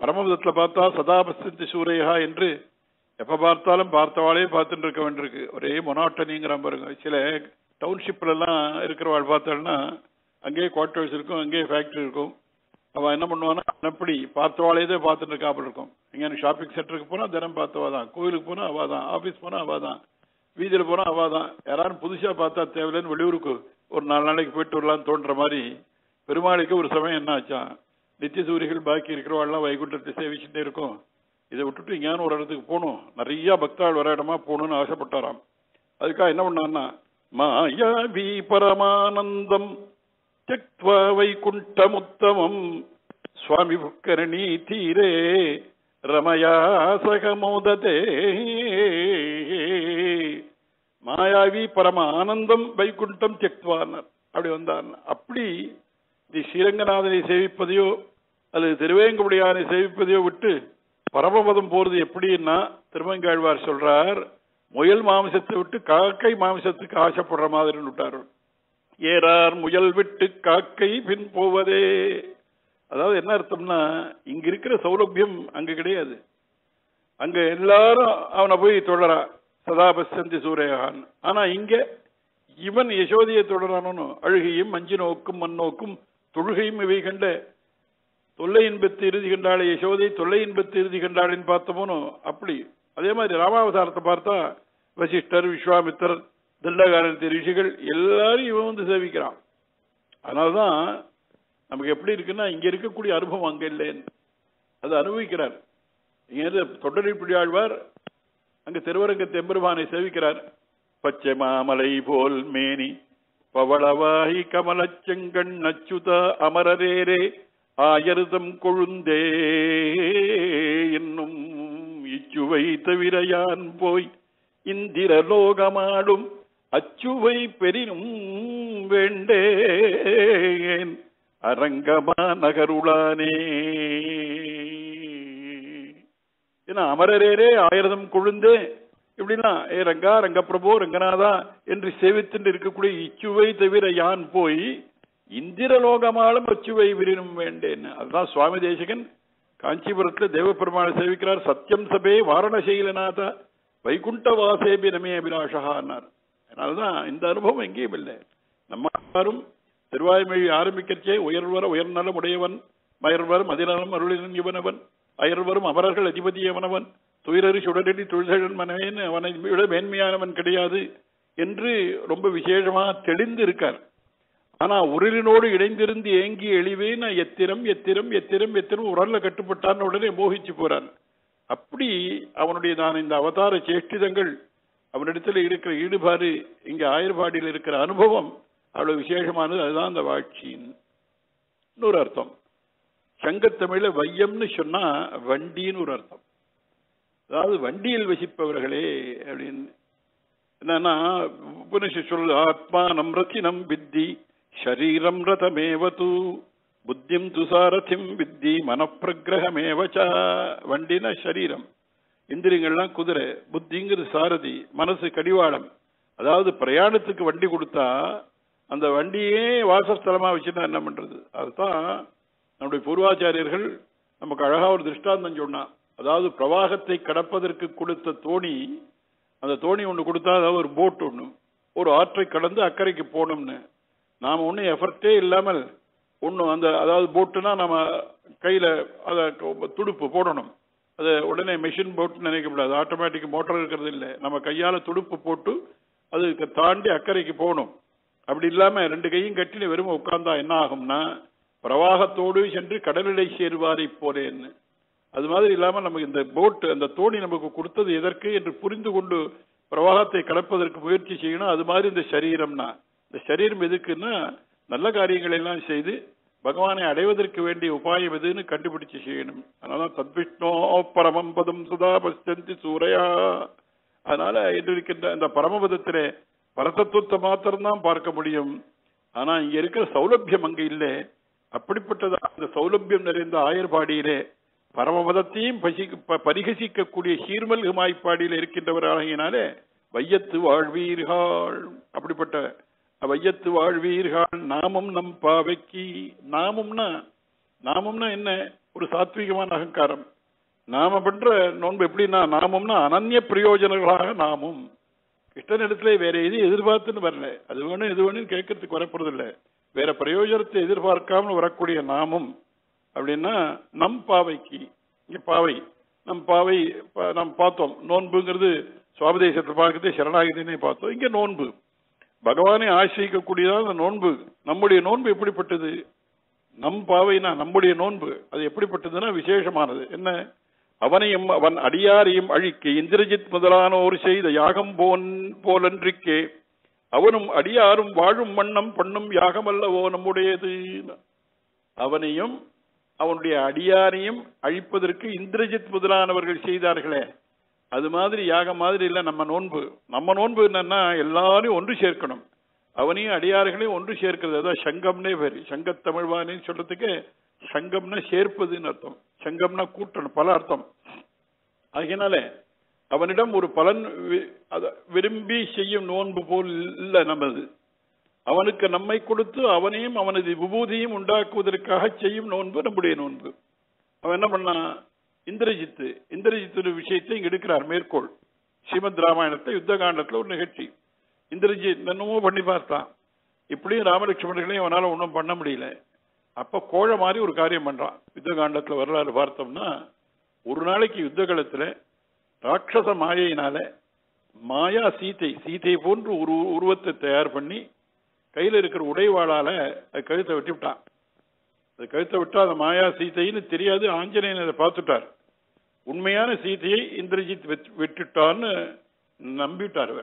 பரமபதத்துல பார்த்தா சதாபஸ்தி சூரையா என்று எப்போ பார்த்தாலும் பார்த்தவாளே பார்த்துட்டு இருக்க வேண்டியிருக்கு, ஒரே மொனாட்டனிங்கிற பாருங்க. சில டவுன்ஷிப்லாம் இருக்கிறவாள் பார்த்தாள்னா அங்கேயே குவார்டர்ஸ் இருக்கும், அங்கேயே ஃபேக்ட்ரி இருக்கும், அவன் என்ன பண்ணுவான்னா அப்படி பார்த்தவாளே தான் பார்த்துட்டு இருக்காப்ப இருக்கும். இங்கே ஷாப்பிங் சென்டருக்கு போனால் தினம் பார்த்தவா தான், கோயிலுக்கு போனால் அவா தான், ஆஃபீஸ் போனால் அவா தான், வீதியில் போனால் அவா தான். யாராலும் புதுசாக பார்த்தா தேவையில்லைன்னு வெளியூருக்கு ஒரு நாலு நாளைக்கு போயிட்டு வரலான்னு தோன்ற மாதிரி பெருமாளுக்கு ஒரு சமயம் என்ன ஆச்சான், நித்திய சூரிகள் பாக்கி இருக்கிறவாள்லாம் வைகுண்டத்தை சேவிச்சுட்டே இருக்கும், இதை விட்டுட்டு இங்கேன்னு ஒரு இடத்துக்கு போகணும், நிறைய பக்தாள் வர இடமா போகணும்னு ஆசைப்பட்டாராம். அதுக்காக என்ன பண்ணான்னா, மாயாவி பரமானந்தம் தக்வா வைகுண்டமுத்தமம் சுவாமி புக்கரணி தீரே ரமயா சகமோததே. மாயாவி பரமானந்தம் வைகுண்டம் தக்வானார் அப்படி வந்தான். அப்படி நீ ஸ்ரீரங்கநாதனை சேவிப்பதையோ அல்லது திருவேங்கமுடியானை சேவிப்பதையோ விட்டு பரமபதம் போறது எப்படின்னா திருமங்காழ்வார் சொல்றார், முயல் மாமிசத்தை விட்டு காக்கை மாமிசத்துக்கு ஆசைப்படுற மாதிரி விட்டார். ஏறார் முயல் விட்டு காக்கை பின் போவதே. அதாவது என்ன அர்த்தம்னா, இங்க இருக்கிற சௌலபியம் அங்க கிடையாது, அங்க எல்லாரும் அவனை போய் தொடரா சதாபசந்தி சூரியகான். ஆனா இங்க இவன் யசோதையை தொடரானு, அழுகையும் மஞ்சு நோக்கும் மண்ணோக்கும் தொழுகையும் இவை கண்ட தொல்லை இன்பத்து இறுதி கண்டாளே யசோதை, தொல்லை இன்பத்து இறுதி கண்டாளின்னு பார்த்தோமோனோ அப்படி. அதே மாதிரி ராமாவதாரத்தை பார்த்தா வசிஷ்டர், விஸ்வாமித்தர், தண்டகாரண்ய ரிஷிகள் எல்லாரும் இவன் வந்து சேவிக்கிறான். அதனால்தான் நமக்கு எப்படி இருக்குன்னா இங்க இருக்கக்கூடிய அனுபவம் அங்க இல்லைன்னு அதை அனுபவிக்கிறார். இங்க தொண்டரை பிடியாழ்வார் அங்க திருவரங்கத்து எம்பெருமானை சேவிக்கிறார். பச்சை மாமலை போல் மேனி பவளவாகி கமலச்செங்கண் நச்சுத அமரரேரே ஆயர்தம் கொழுந்தே என்னும் இச்சுவை தவிரையான் போய் இந்திரலோகமாடும் அச்சுவை பெரினும் வேண்டேன் அரங்கமா நகருளானே. ஏன்னா அமரரேரே ஆயிரதம் கொழுந்தே இப்படின்னா ஏ ரங்கா, ரங்கப்பிரபோ, ரங்கநாதா என்று சேவித்துட்டு இருக்கக்கூடிய இச்சுவை தவிர யான் போய் இந்திரலோகமாலும் அச்சுவை விரினும் வேண்டேன்னு. அதுதான் சுவாமி தேசிகன் காஞ்சிபுரத்தில் தேவப்பெருமானை சேவிக்கிறார். சத்தியம் சபே வாரணசைலநாதா வைகுண்ட வாசேபி ரமே அபிலாஷகான்னார். அதனால்தான் இந்த அனுபவம் எங்கேயும் இல்லை. நம்ம யாரும் திருவாய்மொழி ஆரம்பிக்கிறச்சே உயர்வர உயர்நலம் உடையவன், மயர்வர் மதிநலம் அருளின் இவனவன், அயர்வரும் அமரர்கள் அதிபதியவனவன், துயிரறி சுடரடி தொழில்கள் மனவேன் அவனை விட மேன்மையானவன் கிடையாது என்று ரொம்ப விசேஷமாக தெளிந்து இருக்கார். ஆனா உரலினோடு இணைந்திருந்து ஏங்கி எழிவேன் எத்திரம் எத்திரம் எத்திரம் எத்திரம் உரல்ல கட்டுப்பட்டான் உடனே மோகிச்சு போறான். அப்படி அவனுடைய தான் இந்த அவதார சேஷ்டிதங்கள் அவனிடத்துல இருக்கிற ஈடுபாடு, இங்க ஆயர்பாடியில் இருக்கிற அனுபவம் அவ்வளவு விசேஷமானது. அதுதான் இந்த வாட்சின்னு இன்னொரு அர்த்தம். சங்கத்தமிழ்ல வையம்னு சொன்னா வண்டின்னு ஒரு அர்த்தம். அதாவது வண்டியில் வசிப்பவர்களே அப்படின்னு. என்னன்னா உபனிஷத் சொல் ஆத்மா நம் ரத்தினம் வித்தி ஷரீரம் ரதமேவது புத்திம் துசாரதிம் வித்தி மனப்பிரகிரகமேவச்ச. வண்டினா ஷரீரம், இந்திரியங்கள்லாம் குதிரை, புத்திங்கிறது சாரதி, மனசு கடிவாளம். அதாவது பிரயாணத்துக்கு வண்டி கொடுத்தா அந்த வண்டியே வாசஸ்தலமாக வச்சுன்னா என்ன பண்ணுறது? அதுதான் நம்முடைய பூர்வாச்சாரியர்கள் நமக்கு அழகாக ஒரு திருஷ்டாந்தம் சொன்னான். அதாவது பிரவாகத்தை கடப்பதற்கு கொடுத்த தோணி, அந்த தோணி ஒன்று கொடுத்தா அதாவது ஒரு போட் ஒன்று ஒரு ஆற்றை கடந்து அக்கறைக்கு போனோம்னு நாம் ஒன்றும் எஃபர்ட்டே இல்லாமல் ஒன்றும் அந்த அதாவது போட்டுனா நம்ம கையில் அதை துடுப்பு போடணும். அதை உடனே மெஷின் போட்டுன்னு நினைக்கக்கூடாது. ஆட்டோமேட்டிக் மோட்டர் இருக்கிறது இல்லை. நம்ம கையால் துடுப்பு போட்டு அதுக்கு தாண்டி அக்கறைக்கு போகணும். அப்படி இல்லாமல் ரெண்டு கையும் கட்டினு வெறும் உட்கார்ந்தா என்ன ஆகும்னா பிரவாகத்தோடு சென்று கடலிடை சேருவாரை போலேன்னு. அது மாதிரி இல்லாமல் நமக்கு இந்த போட்டு அந்த தோணி நமக்கு கொடுத்தது எதற்கு என்று புரிந்து கொண்டு பிரவாகத்தை கடப்பதற்கு முயற்சி செய்யணும். அது மாதிரி இந்த சரீரம்னா இந்த சரீரம் எதுக்குன்னா நல்ல காரியங்களெல்லாம் செய்து பகவானை அடைவதற்கு வேண்டிய உபாயம் எதுன்னு கண்டுபிடிச்சு செய்யணும். அதனால தத்விஷ்ணோ பரமம்பதம் சுதா பசந்தி சூரையா. அதனால என்று இருக்கின்ற இந்த பரமபதத்திலே பரதத்துவத்தை மாத்திரம்தான் பார்க்க முடியும். ஆனா இங்க இருக்கிற சௌலபியம் அங்க இல்லை. அப்படிப்பட்டதா அந்த சௌலபியம் நிறைந்த ஆயர்பாடியிலே பரமபதத்தையும் பசி பரிகசிக்கக்கூடிய சீர்மல் ஹிமாய்ப்பாடியில் இருக்கின்றவராகினாலே வையத்து வாழ்வீர்கள். அப்படிப்பட்ட வையத்து வாழ்வீர்கள் நாமம் நம் பாவைக்கு. நாமம்னா நாமம்னா என்ன? ஒரு சாத்வீகமான அகங்காரம். நாம பண்ற நோன்பு எப்படின்னா நாமம்னா அனன்ய பிரயோஜனங்களாக நாமும் கிருஷ்ணன் இடத்துல வேற எது எதிர்பார்த்துன்னு வரல. அது வேணும் இது வேணும்னு கேட்கறதுக்கு வரப்போறது இல்லை. வேற பிரயோஜனத்தை எதிர்பார்க்காமல் வரக்கூடிய நாமும் அப்படின்னா நம் பாவைக்கு. இங்கே பாவை நம் பாவை நாம் பார்த்தோம். நோன்புங்கிறது சுவாபதேசத்தை பார்க்கறது சரணாகதினே பார்த்தோம். இங்கே நோன்பு பகவானை ஆசிரியக்கக்கூடியதான் அந்த நோன்பு. நம்முடைய நோன்பு எப்படிப்பட்டது? நம் பாவைனா நம்முடைய நோன்பு அது எப்படிப்பட்டதுன்னா விசேஷமானது. என்ன? அவனையும் அவன் அடியாரையும் அழிக்க இந்திரஜித் முதலானோர் செய்த யாகம் போன் போலன்றிக்கே அவனும் அடியாரும் வாழும் வண்ணம் பண்ணும் யாகமல்லவோ நம்முடையது. அவனையும் அவனுடைய அடியாரையும் அழிப்பதற்கு இந்திரஜித் முதலானவர்கள் செய்தார்களே அது மாதிரி யாகம் மாதிரி இல்லை நம்ம நோன்பு. நம்ம நோன்பு என்னன்னா எல்லாரையும் ஒன்று சேர்க்கணும். அவனையும் அடியார்களையும் ஒன்று சேர்க்கிறது. அதான் சங்கம்னே பேர். சங்கத்தமிழ்வானின்னு சொல்றதுக்கு சங்கம்னா சேர்ப்பதுன்னு அர்த்தம். சங்கம்னா கூட்டணும் பல அர்த்தம். ஆகையினாலே அவனிடம் ஒரு பலன் விரும்பி செய்யும் நோன்பு போல் இல்லை நமது. அவனுக்கு நம்மை கொடுத்து அவனையும் அவனது விபூதியும் உண்டாக்குவதற்காக செய்யும் நோன்பு நம்முடைய நோன்பு. அவன் என்ன பண்ணான்? இந்திரஜித்து இந்திரஜித்து விஷயத்தை இங்க எடுக்கிறார் மேற்கோள். ஸ்ரீமத் ராமாயணத்தை யுத்த காண்டத்துல ஒரு நிகழ்ச்சி. இந்திரஜித் என்னமோ பண்ணி பார்த்தான். இப்படியும் ராமலட்சுமணர்களையும் அவனால் ஒன்றும் பண்ண முடியல. அப்போ கோழை மாதிரி ஒரு காரியம் பண்ணுறான். யுத்த காண்டத்தில் வரலாறு பார்த்தோம்னா, ஒரு நாளைக்கு யுத்த காலத்தில் ராட்சச மாயையினால மாயா சீத்தை சீத்தை போன்று ஒரு உருவத்தை தயார் பண்ணி கையில் இருக்கிற உடைவாளால் அது கழுத்தை வெட்டி விட்டான். அது கழுத்தை விட்டால் அந்த மாயா சீத்தைன்னு தெரியாது. ஆஞ்சநேயன் அதை பார்த்துட்டார். உண்மையான சீத்தையை இந்திரஜித் வெட்டிட்டான்னு நம்பிட்டார்.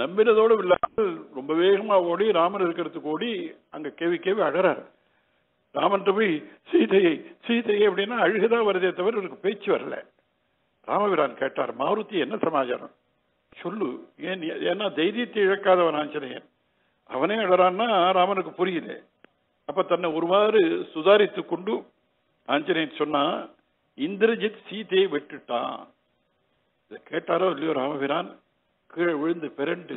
நம்பினதோடு இல்லாமல் ரொம்ப வேகமாக ஓடி ராமர் இருக்கிறதுக்கு ஓடி அங்கே கேவி கேவி அழறாரு. ராமன் போய் சீதையை சீதையை அப்படின்னா அழுகுதான் வருதே தவிர இவருக்கு பேச்சு வரல. ராமபிரான் கேட்டார், மாருதி என்ன சமாச்சாரம் சொல்லு, ஏன் ஏன்னா தைரியத்தை இழக்காதவன் ஆஞ்சநேயன், அவனே அழறான்னா ராமனுக்கு புரியுது. அப்ப தன்னை ஒருவாறு சுதாரித்து கொண்டு ஆஞ்சநேயன் சொன்னா, இந்திரஜித் சீதையை வெட்டுட்டான். இதை கேட்டாரோ இல்லையோ ராமபிரான் கீழே விழுந்து பிறண்டு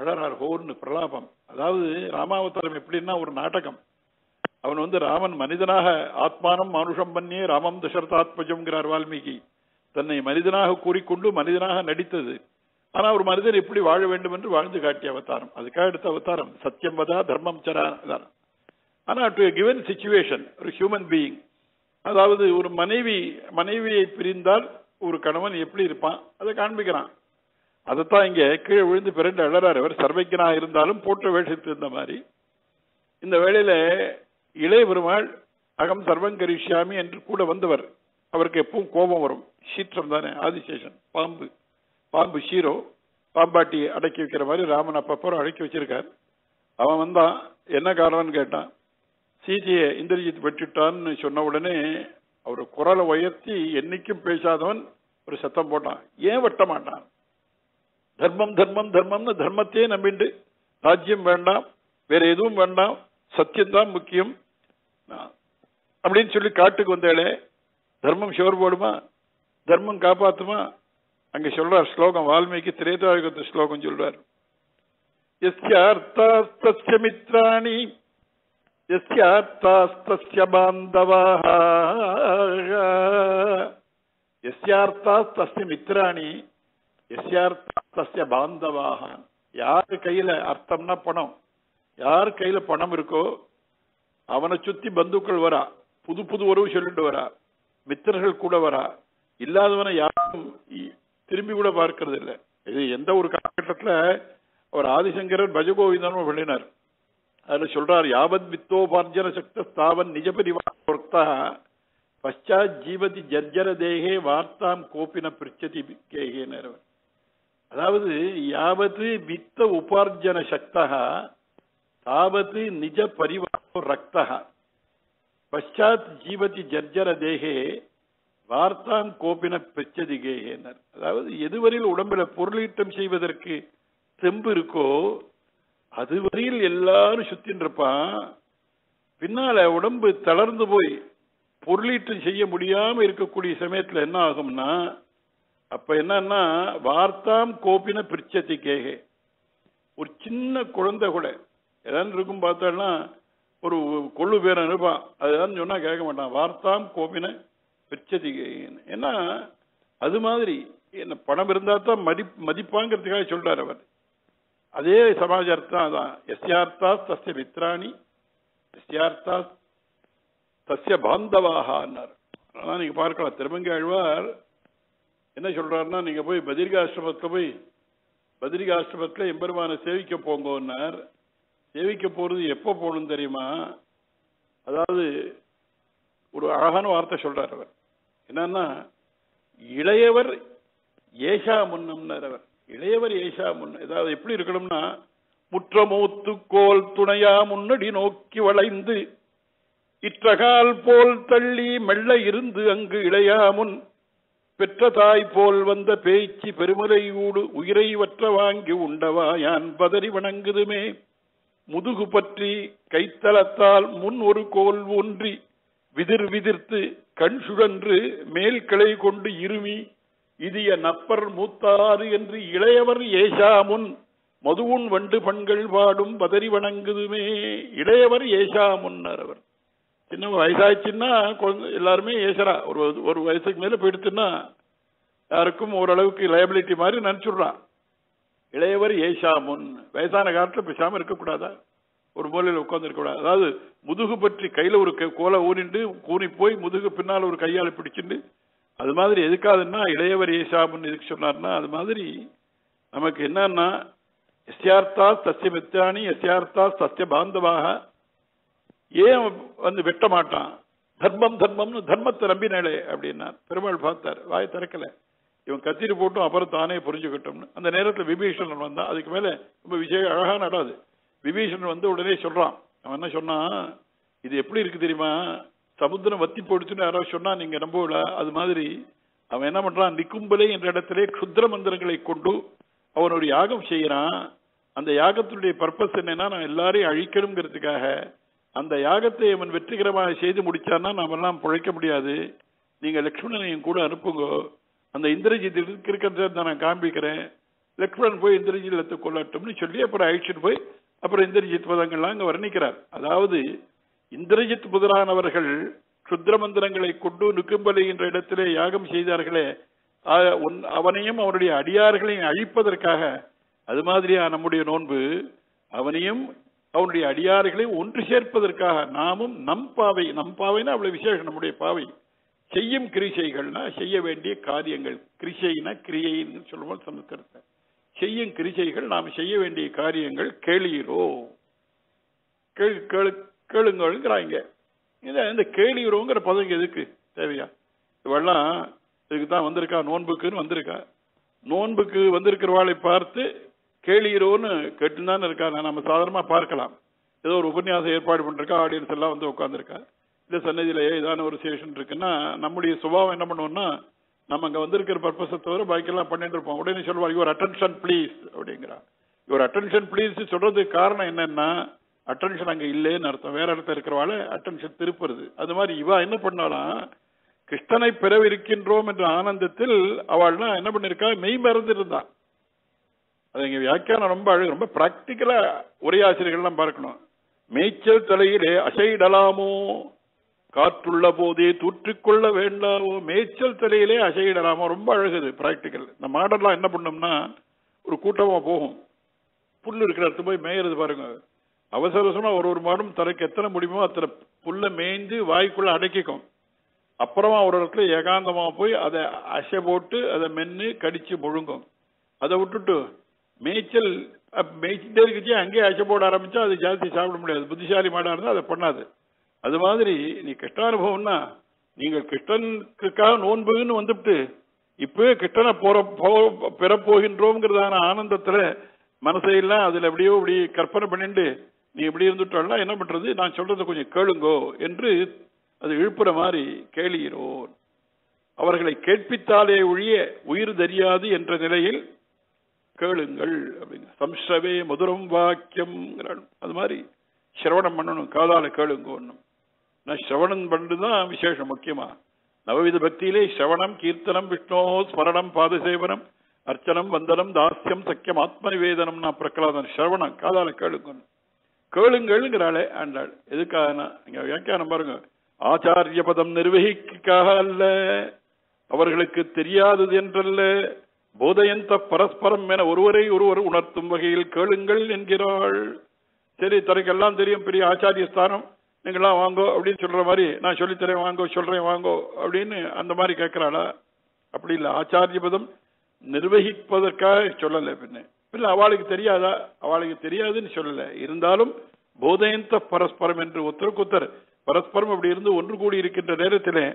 அழறார் ஹோர்னு பிரலாபம். அதாவது ராமாவதாரம் எப்படின்னா ஒரு நாடகம். அவன் வந்து ராமன் மனிதனாக ஆத்மானம் மனுஷம் பண்ணியே ராமம் தசரதாத்மஜம்ங்கிறார் வால்மீகி. தன்னை மனிதனாக கூறிக்கொண்டு மனிதனாக நடித்தது. ஆனா ஒரு மனிதன் எப்படி வாழ வேண்டும் என்று வாழ்ந்து காட்டிய அவதாரம். அதுக்காக எடுத்த அவதாரம் சத்தியம் வதா தர்மம் சரா. ஆனா டு எ கிவன் சிச்சுவேஷன், ஒரு ஹியூமன் பீயிங், அதாவது ஒரு மனைவி மனைவியை பிரிந்தால் ஒரு கணவன் எப்படி இருப்பான் அதை காண்பிக்கிறான். அதைத்தான் இங்கே கீழே விழுந்து பிறண்டு அழறார். அவர் சர்வஜனாக இருந்தாலும் போற்ற வேஷத்து இருந்த மாதிரி. இந்த வேளையில இளைய பெருமாள் அகம் சர்வங்கரிஷ்யாமி என்று கூட வந்தவர். அவருக்கு எப்பவும் கோபம் வரும். சீற்றம் தானே ஆதிசேஷன், பாம்பு பாம்பு ஷீரோ பாம்பாட்டி அடக்கி வைக்கிற மாதிரி ராமன் அப்பப்பறம் அடக்கி வச்சிருக்கார். அவன் வந்தான், என்ன காரணம்னு கேட்டான். சீதையை இந்திரஜித் வெட்டிட்டான்னு சொன்ன உடனே அவர் குரலை உயர்த்தி என்னைக்கும் பேசாதவன் ஒரு சத்தம் போட்டான், ஏன் வெட்ட மாட்டான், தர்மம் தர்மம் தர்மம்னு தர்மத்தையே நம்பிண்டு ராஜ்யம் வேண்டாம் வேற எதுவும் வேண்டாம் சத்தியம்தான் முக்கியம் அப்படின்னு சொல்லி காட்டுக்கு வந்தாலே தர்மம் ஷோர் போடுமா, தர்மம் காப்பாத்துமா. அங்க சொல்றார் ஸ்லோகம், வால்மீகி திரேதாயுகத்து ஸ்லோகம் சொல்றார், யஸ்யார்த்தாஸ்தஸ்ய மித்ராணி யஸ்யார்த்தாஸ்தஸ்ய பாந்தவாஹ யஸ்யார்த்தாஸ்தஸ்ய மித்ராணி யஸ்யார்த்தாஸ்தஸ்ய பாந்தவாஹ. யார் கையில அர்த்தம்னா பணம், யார் கையில பணம் இருக்கோ அவனை சுத்தி பந்துக்கள் வரா, புது புது உறவு சொல்லிட்டு வரா, மித்திரர்கள் கூட வரா. இல்லாதவனை யாரும் திரும்பி கூட பார்க்கறது இல்லை. இது எந்த ஒரு காலகட்டத்தில் அவர் ஆதிசங்கரர் பஜகோவிந்தனும் விளையினார். அதில் சொல்றார், யாவத் வித்தோபார்ஜன சக்த ஸ்தாவன் நிஜபரிவார்த்தா பஷாத் ஜீவதி ஜர்ஜர தேகே வார்த்தாம் கோபின பிரிச்சதி கேகே நேரவர். அதாவது யாவது வித்த உபார்ஜன சக்தா தாவத்து நிஜ பரிவாரோ ரக்தா பஷாத் ஜீவதி ஜர்ஜர தேகே வார்த்தான் கோபின பிரச்சதி கேகேனர். அதாவது எதுவரையில் உடம்புல பொருளீட்டம் செய்வதற்கு தெம்பு இருக்கோ அதுவரையில் எல்லாரும் சுத்தின் இருப்பான். பின்னால உடம்பு தளர்ந்து போய் பொருளீட்டம் செய்ய முடியாம இருக்கக்கூடிய சமயத்துல என்ன ஆகும்னா, அப்ப என்னன்னா வார்த்தாம் கோபின பிரச்சதி கேகே. ஒரு சின்ன குழந்தை கூட ஏதாவது இருக்கும் பார்த்தோம்னா ஒரு கொள்ளு பேரை இருப்பான், அதுதான் சொன்னா கேட்க மாட்டான், வார்த்தாம் கோபின பிரச்சதி. ஏன்னா அது மாதிரி என்ன பணம் இருந்தா தான் மதி மதிப்பாங்கிறதுக்காக சொல்றாரு அவர். அதே சமாச்சாரத்தான் அதான் எஸ்யார்த்தா தஸ்ய மித்ராணி எஸ்யார்த்தா தஸ்ய பாந்தவாகன்னார். அதான் நீங்க பார்க்கலாம், திருமங்கை ஆழ்வார் என்ன சொல்றாருன்னா, நீங்க போய் பத்ரிகாசிரமத்தில் போய் பத்ரிகாசிரமத்தில் எம்பெருமானை சேவிக்க போங்கன்னார். சேவிக்க போறது எப்போ போகணும்னு தெரியுமா? அதாவது ஒரு அழகான வார்த்தை சொல்றார் அவர், என்னன்னா இளையவர் ஏஷா முன்னம்னார் அவர். இளையவர் ஏஷா முன்ன, அதாவது எப்படி இருக்கணும்னா, முற்றமூத்து கோல் துணையா முன்னடி நோக்கி வளைந்து இற்றகால் போல் தள்ளி மெல்ல இருந்து அங்கு இளையா முன் பெற்ற தாய் போல் வந்த பேச்சு பெருமலையூடு உயிரை வற்ற வாங்கி உண்டவா யான் பதறி வணங்குதுமே முதுகு பற்றி கைத்தளத்தால் முன் ஒரு கோல் ஊன்றி விதிர் விதிர்த்து கண் சுழன்று மேல் கிளை கொண்டு இருமி இதிய நப்பர் மூத்தாறு என்று இளையவர் ஏஷாமுன் மதுவுன் வண்டு பண்கள் பாடும் பதறி வணங்குதுமே. இளையவர் ஏஷாமுன்னார் அவர். சின்ன வயசாச்சுன்னா எல்லாருமே ஏசரா, ஒரு ஒரு வயசுக்கு மேல போயிடுச்சுன்னா யாருக்கும் ஓரளவுக்கு லயபிலிட்டி மாதிரி நினைச்சுடுறான். இளையவர் ஏஷாமுன், வயசான காலத்தில் பேசாம இருக்கக்கூடாதா, ஒரு மூலையில் உட்கார்ந்துருக்க கூடாது. அதாவது முதுகு பற்றி கையில ஒரு கோலை ஊனிண்டு கூனி போய் முதுகு பின்னால் ஒரு கையால பிடிச்சிண்டு அது மாதிரி எதுக்காதுன்னா இளையவர் ஏசாபுன்னு எதுக்கு சொன்னார்னா அது மாதிரி நமக்கு என்னன்னா எஸ்யார்த்தா சத்திய மித்தானி எஸ்யார்த்தா சத்திய பாந்தவாக ஏன் வந்து வெட்ட மாட்டான் தர்மம் தர்மம்னு தர்மத்தை நம்பினாலே அப்படின்னா பெருமாள் பார்த்தார் வாய் திறக்கல இவன் கத்திரி போட்டும் அப்புறம் தானே புரிஞ்சுக்கிட்டோம்னு. அந்த நேரத்தில் விபீஷணன் வந்தான். அதுக்கு மேலே ரொம்ப விஜய அழகான இடம் அது. விபீஷணன் வந்து உடனே சொல்றான் அவன் என்ன சொன்னான் இது எப்படி இருக்கு தெரியுமா சமுத்திரம் வத்தி போடுச்சுன்னு யாரோ சொன்னா நீங்க நம்பல. அது மாதிரி அவன் என்ன பண்றான் நிக்கும்பலை என்ற இடத்திலே க்ஷுத்ர மந்திரங்களை கொண்டு அவன் ஒரு யாகம் செய்யறான். அந்த யாகத்தினுடைய பர்பஸ் என்னன்னா நான் எல்லாரையும் அழிக்கணுங்கிறதுக்காக. அந்த யாகத்தை அவன் வெற்றிகரமாக செய்து முடிச்சான்னா நாம் எல்லாம் பிழைக்க முடியாது. நீங்க லக்ஷ்மணனையும் கூட அனுப்புங்க அந்த இந்திரஜித் இருக்கிறத நான் காண்பிக்கிறேன் லக்ஷ்மணன் போய் இந்திரஜித்தை கொள்ளட்டும்னு சொல்லி அப்புறம் அழிச்சுட்டு போய் அப்புறம் இந்திரஜித் பதங்கள்லாம் அங்கே வர்ணிக்கிறார். அதாவது இந்திரஜித் முதலானவர்கள் சுத்திர மந்திரங்களை கொண்டு நுக்கும்பலை என்ற இடத்திலே யாகம் செய்தார்களே அவனையும் அவனுடைய அடியார்களையும் அழிப்பதற்காக அது மாதிரியா நம்முடைய நோன்பு அவனையும் அவனுடைய அடியார்களை ஒன்று சேர்ப்பதற்காக நாமும் நம் பாவை நம் பாவைனா அவ்வளவு விசேஷம் நம்முடைய பாவை செய்யும் கிரிசைகள்னா செய்ய வேண்டிய காரியங்கள் கிரிசைனா கிரியைன்னு சொல்லுவோம் சமஸ்கிருதத்தை செய்யும் கிரிசைகள் நாம் செய்ய வேண்டிய காரியங்கள் கேளீரோ கேள் கேளு கேளுங்கிறாங்க. இந்த கேளீரோங்கிற பதவி எதுக்கு தேவையா? இவெல்லாம் இதுக்கு தான் வந்திருக்கா நோன்புக்குன்னு வந்திருக்கா நோன்புக்கு வந்திருக்கிறவாளை பார்த்து கேளீரோன்னு கேட்டுதான் இருக்காங்க. நம்ம சாதாரணமா பார்க்கலாம் ஏதோ ஒரு உபன்யாசம் ஏற்பாடு பண்ணிருக்கா ஆடியன்ஸ் எல்லாம் வந்து உட்காந்துருக்கா இந்த சன்னதியில ஏதான ஒரு சேஷன் இருக்குன்னா நம்முடைய சுபாவம் என்ன பண்ணுவோம்னா நம்ம அங்கே வந்திருக்கிற பர்பஸை தவிர பாக்கெல்லாம் பண்ணிட்டு இருப்போம். உடனே சொல்லுவாங்க யுவர் அட்டென்ஷன் ப்ளீஸ் அப்படிங்கிறா. யுவர் அட்டென்ஷன் ப்ளீஸ் சொல்றதுக்கு காரணம் என்னன்னா அட்டென்ஷன் அங்கே இல்லைன்னு அர்த்தம். வேற இடத்துல இருக்கிறவாள் அட்டென்ஷன் திருப்புறது. அது மாதிரி இவா என்ன பண்ணாலும் கிருஷ்ணனை பிறவிருக்கின்றோம் என்ற ஆனந்தத்தில் அவள்னா என்ன பண்ணிருக்கா மெய் மறந்து இருந்தான். அது இங்க வியாக்கியானம் ரொம்ப அழகு ரொம்ப பிராக்டிக்கலா உரையாசிரியர்கள்லாம் பார்க்கணும். மேய்ச்சல் தலையிலே அசைடலாமோ காற்றுள்ள போதே தூற்றிக்கொள்ள வேண்டாமோ மேய்ச்சல் தலையிலே அசையிடலாமோ ரொம்ப அழகுது பிராக்டிக்கல். இந்த மாடெல்லாம் என்ன பண்ணோம்னா ஒரு கூட்டமாக போகும் புல் இருக்கிற இடத்து போய் மேயறது பாருங்க அவசர அவசரமா ஒரு ஒரு மாடும் தலைக்கு எத்தனை முடியுமோ அத்தனை புல்லை மேய்ந்து வாய்க்குள்ள அடக்கிக்கும். அப்புறமா ஒரு இடத்துல ஏகாந்தமாக போய் அதை அசை போட்டு அதை மென்று கடிச்சு முழுங்கும். அதை விட்டுட்டு மேய்ச்சல் மேய்ச்சிட்டே இருக்குச்சு அங்கேயே அசை போட ஆரம்பிச்சா அது ஜாஸ்தி சாப்பிட முடியாது. புத்திசாலி மாடாக இருந்தால் அதை பண்ணாது. அது மாதிரி நீ கிருஷ்ணானுபவம்னா நீங்கள் கிருஷ்ணனுக்காக நோன்புன்னு வந்துட்டு இப்பவே கிருஷ்ணனை போற போ பெறப்போகின்றோங்கிறதான ஆனந்தத்துல மனசையெல்லாம் அதுல எப்படியோ இப்படி கற்பனை பண்ணிட்டு நீ எப்படி இருந்துட்டா என்ன பண்றது நான் சொல்றதை கொஞ்சம் கேளுங்கோ என்று அது இழுப்புற மாதிரி கேளீரோ அவர்களை கேட்பித்தாலே ஒழிய உயிர் தெரியாது என்ற நிலையில் கேளுங்கள் அப்படின்னு சம்ஸ்ரவே மதுரம் வாக்கியம். அது மாதிரி சிரவணம் பண்ணணும் காதால கேளுங்கோன்னும் நான் சிரவணம் பண்ணுறதுதான் விசேஷம். முக்கியமா நவவித பக்தியிலே சிரவணம் கீர்த்தனம் விஷ்ணோ ஸ்மரணம் பாதசேவனம் அர்ச்சனம் வந்தனம் தாஸ்யம் சக்கியம் ஆத்ம நிவேதனம்னா பிரகலாதன் சிரவணம் காதால கேளுங்கோன்னு கேளுங்கள்ங்கிறாளே ஆண்டாள் எதுக்காகனா இங்க வியாக்கியானம் பாருங்க ஆச்சாரிய பதம் நிர்வகிக்காக அல்ல அவர்களுக்கு தெரியாதது என்றல்ல போதயந்த பரஸ்பரம் என ஒருவரை ஒருவர் உணர்த்தும் வகையில் கேளுங்கள் என்கிறாள். சரி தனக்கெல்லாம் தெரியும் பெரிய ஆச்சாரிய ஸ்தானம் நீங்களாம் வாங்கோ அப்படின்னு சொல்ற மாதிரி நான் சொல்லித்தரேன் வாங்கோ சொல்றேன் வாங்கோ அப்படின்னு அந்த மாதிரி கேட்கிறாளா? அப்படி இல்லை. ஆச்சாரிய பதம் நிர்வகிப்பதற்காக சொல்லலை. பின்ன இல்லை அவளுக்கு தெரியாதா அவளுக்கு தெரியாதுன்னு சொல்லலை. இருந்தாலும் போதயந்த பரஸ்பரம் என்று ஒத்தருக்கொத்தர் பரஸ்பரம் அப்படி இருந்து ஒன்று கூடி இருக்கின்ற நேரத்திலே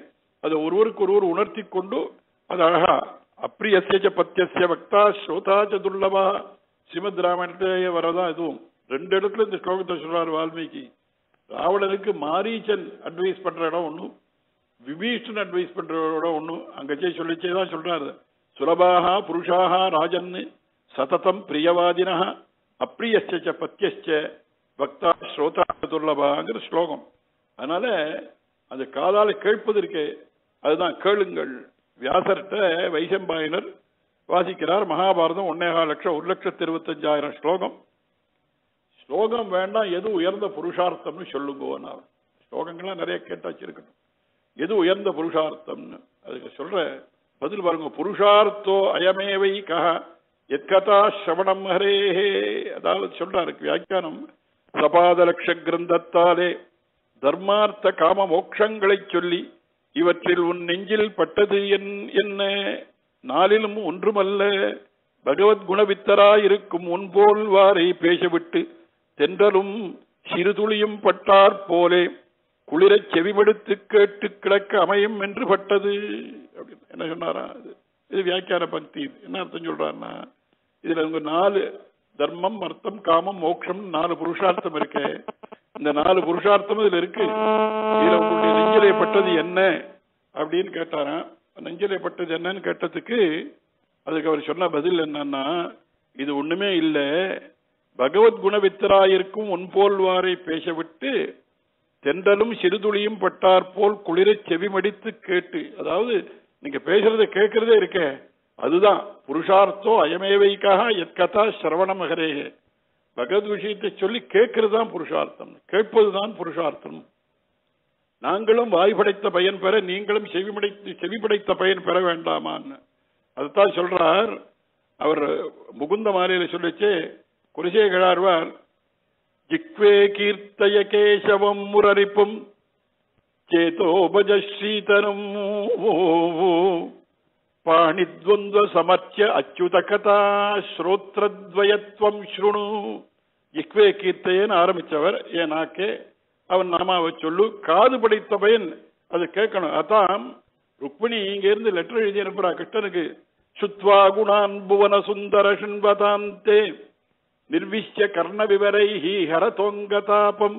அதை ஒருவருக்கு ஒருவர் உணர்த்தி கொண்டு அது அழகா அப்ரியசேஜ பத்தியசிய பக்தா ஸ்ரோதாச்ச துர்லபா ஸ்ரீமத் ராமாயணத்திலேயே வரதான் இதுவும் ரெண்டு இடத்துல இந்த ஸ்லோகத்தை சொல்றாரு வால்மீகி. ராவணனுக்கு மாரீச்சன் அட்வைஸ் பண்ற இடம் ஒன்றும் விபீஷன் அட்வைஸ் பண்ற இடம் ஒன்றும் அங்கச்சே சொல்லிச்சேதான் சொல்றாரு சுலபாக புருஷாக ராஜன் சததம் பிரியவாதினா அப்ரியச்ச பத்தியச்ச பக்தா ஸ்ரோதா துர்லபாங்கிற ஸ்லோகம். அதனால அந்த காதால கேட்பது இருக்கு அதுதான் கேளுங்கள். வியாசர்கிட்ட வைசம்பாயனர் வாசிக்கிறார் மகாபாரதம் ஒன்னேகால் லட்சம் ஒரு லட்சத்தி இருபத்தஞ்சாயிரம் ஸ்லோகம். ஸ்லோகம் வேண்டாம் எது உயர்ந்த புருஷார்த்தம்னு சொல்லுங்கோன்னா ஸ்லோகங்கள்லாம் நிறைய கேட்டாச்சு இருக்கணும் எது உயர்ந்த புருஷார்த்தம்னு அதுக்கு சொல்ற பதில் பாருங்க புருஷார்த்தோ அயமேவை கஹ எத்கதா ஸ்ரவணம் ஹரேஹே. அதாவது சொல்றாரு வியாக்கியானம் சபாதலட்ச கிரந்தத்தாலே தர்மார்த்த காம மோட்சங்களைச் சொல்லி இவற்றில் உன் நெஞ்சில் பட்டது என்ன நாளிலும் ஒன்றுமல்ல. பகவத்குணவித்தராயிருக்கும் உன்போல் வாரை பேசவிட்டு தென்றலும் சிறுதுளியும் பட்டார் போலே குளிரச் செவிமடுத்து கேட்டு கிடக்க அமையும் என்று பட்டது அப்படின்னு என்ன சொன்னாரா? இது வியாக்கியான பக்தி. இது என்ன அர்த்தம் சொல்றாருன்னா, இதுல உங்க நாலு தர்மம் அர்த்தம் காமம் மோட்சம் நாலு புருஷார்த்தம் இருக்கு. இந்த நாலு புருஷார்த்தம் இதுல இருக்கு. இதுல உங்களுடைய நெஞ்சிலைப்பட்டது என்ன அப்படின்னு கேட்டாராம். நெஞ்சிலைப்பட்டது என்னன்னு கேட்டதுக்கு அதுக்கு அவர் சொன்ன பதில் என்னன்னா, இது ஒண்ணுமே இல்லை, பகவத்குணவித்தராயிருக்கும் உன்போல்வாரை பேசவிட்டு தென்றலும் சிறுதுளியும் பட்டாற்போல் குளிரை செவிமடித்து கேட்டு, அதாவது நீங்க பேசுறத கேட்கறதே இருக்க, அதுதான் புருஷார்த்தோ அயமேவைக்காக எத்கதா சிரவணமகரேகே. பகவத் விஷயத்தை சொல்லி கேட்கறது தான் புருஷார்த்தம், கேட்பதுதான் புருஷார்த்தம். நாங்களும் வாய் படைத்த பயன் பெற நீங்களும் செவிமடைத்து செவிப்படைத்த பயன் பெற வேண்டாமான்னு அதுதான் சொல்றார் அவர். முகுந்த மாலையில சொல்லிச்சு குருசே கிழார்வார், ஜிக்வே கீர்த்தய கேசவம் முரரிப்பும் சேதோபஜ ஸ்ரீதரம் பாணித்வந்த சமர்ச்ச அச்சுத கதா ஸ்ரோத்ரத்வயத்வம் ஸ்ருணு. இக்வே கீர்த்தையன்னு ஆரம்பிச்சவர், ஏனாக்கே அவன் நாமாவை சொல்லு, காது படைத்த பயன் அது கேட்கணும். அதான் ருக்மிணி இங்க இருந்து லெட்டர் எழுதி அனுப்புறா கிருஷ்ணனுக்கு. சுத்வா குணான் புவன சுந்தர சுண்பதாந்தே நிர்விஷ்ய கர்ண விவரை ஹி ஹரதோங்கதாபம்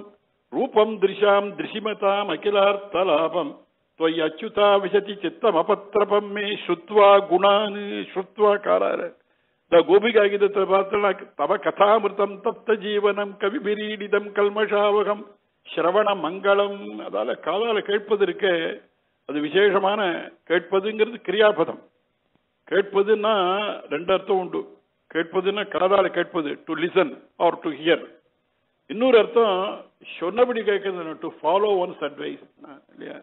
ரூபம் திருஷாம் திருஷிமதாம் அகிலார்த்தலாபம் தொய் அச்சுதா விசதி சித்தம் அபத்திரபம் மே ஸ்ருத்வா குணான் ஸ்ருத்வா காரார். இந்த கோபிகா கீதத்தை பார்த்தா தவ கதாமிருத்தம் தப்த ஜீவனம் கவிபிரீடிதம் கல்மஷாவகம் ஸ்ரவண மங்களம். அதால காதால கேட்பது இருக்க, அது விசேஷமான கேட்பதுங்கிறது கிரியாபதம். கேட்பதுன்னா ரெண்டு அர்த்தம் உண்டு. கேட்பதுன்னா காதால கேட்பது to listen or to hear. இன்னொரு அர்த்தம் சொன்னபடி கேட்கறது டு ஃபாலோ ஒன்ஸ் அட்வைஸ் இல்லையா?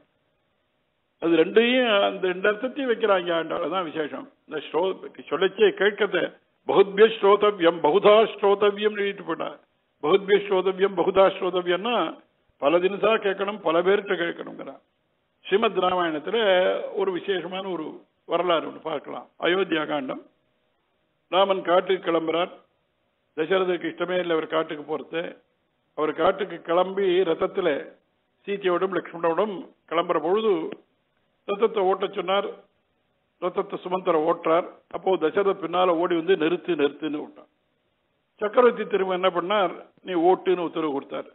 அது ரெண்டையும் அந்த ரெண்டு அர்த்தத்தையும் வைக்கிறாங்க ஆண்டாள். அதான் விசேஷம். இந்த ஸ்ரோ சொல்லச்சே கேட்கறத பகுத்பிய ஸ்ரோதவியம் பகுதா ஸ்ரோதவியம் எழுதிட்டு போட்டா. பகுத்பிய ஸ்ரோதவியம் பகுதா ஸ்ரோதவியம்னா பல தினசா கேட்கணும், பல பேர்கிட்ட கேட்கணுங்கிறான். ஸ்ரீமத் ராமாயணத்துல ஒரு விசேஷமான ஒரு வரலாறு ஒன்று பார்க்கலாம். அயோத்தியா காண்டம். ராமன் காட்டுக்கு கிளம்புறார். தசரதருக்கு இஷ்டமே இல்லை அவர் காட்டுக்கு போறது. அவர் காட்டுக்கு கிளம்பி ரத்தத்துல சீத்தையோடும் லக்ஷ்மணோடும் கிளம்புற பொழுது ரத்தத்தை ஓட்ட சொன்னார். ரத்தத்தை சுமந்தர ஓட்டுறார். அப்போ தசரத பின்னால ஓடி வந்து நிறுத்து நிறுத்துன்னு விட்டான். சக்கரவர்த்தி திரும்ப என்ன பண்ணார், நீ ஓட்டுன்னு உத்தரவு கொடுத்தார்.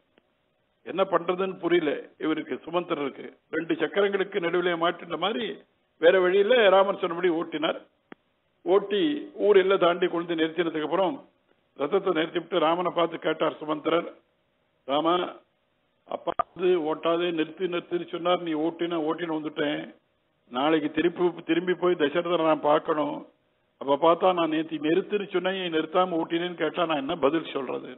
என்ன பண்றதுன்னு புரியல இவருக்கு, சுமந்தரருக்கு. ரெண்டு சக்கரங்களுக்கு நடுவிலே மாட்டின மாதிரி வேற வழியில ராமன் சொன்னபடி ஓட்டினார். ஓட்டி ஊர் எல்லாம் தாண்டி கொண்டு நிறுத்தினதுக்கு அப்புறம் ரத்தத்தை நிறுத்திவிட்டு ராமனை பார்த்து கேட்டார் சுமந்தரர், ராமா அப்பா வந்து ஓட்டாதே நிறுத்தி நிறுத்தின்னு சொன்னார், நீ ஓட்டினா ஓட்டின்னு வந்துட்டேன். நாளைக்கு திருப்பி திரும்பி போய் தசரதரை நான் பார்க்கணும். அப்ப பார்த்தா நான் நேற்று நிறுத்தின்னு சொன்னேன், நீ நிறுத்தாம ஓட்டினேன்னு கேட்டா நான் என்ன பதில் சொல்றது?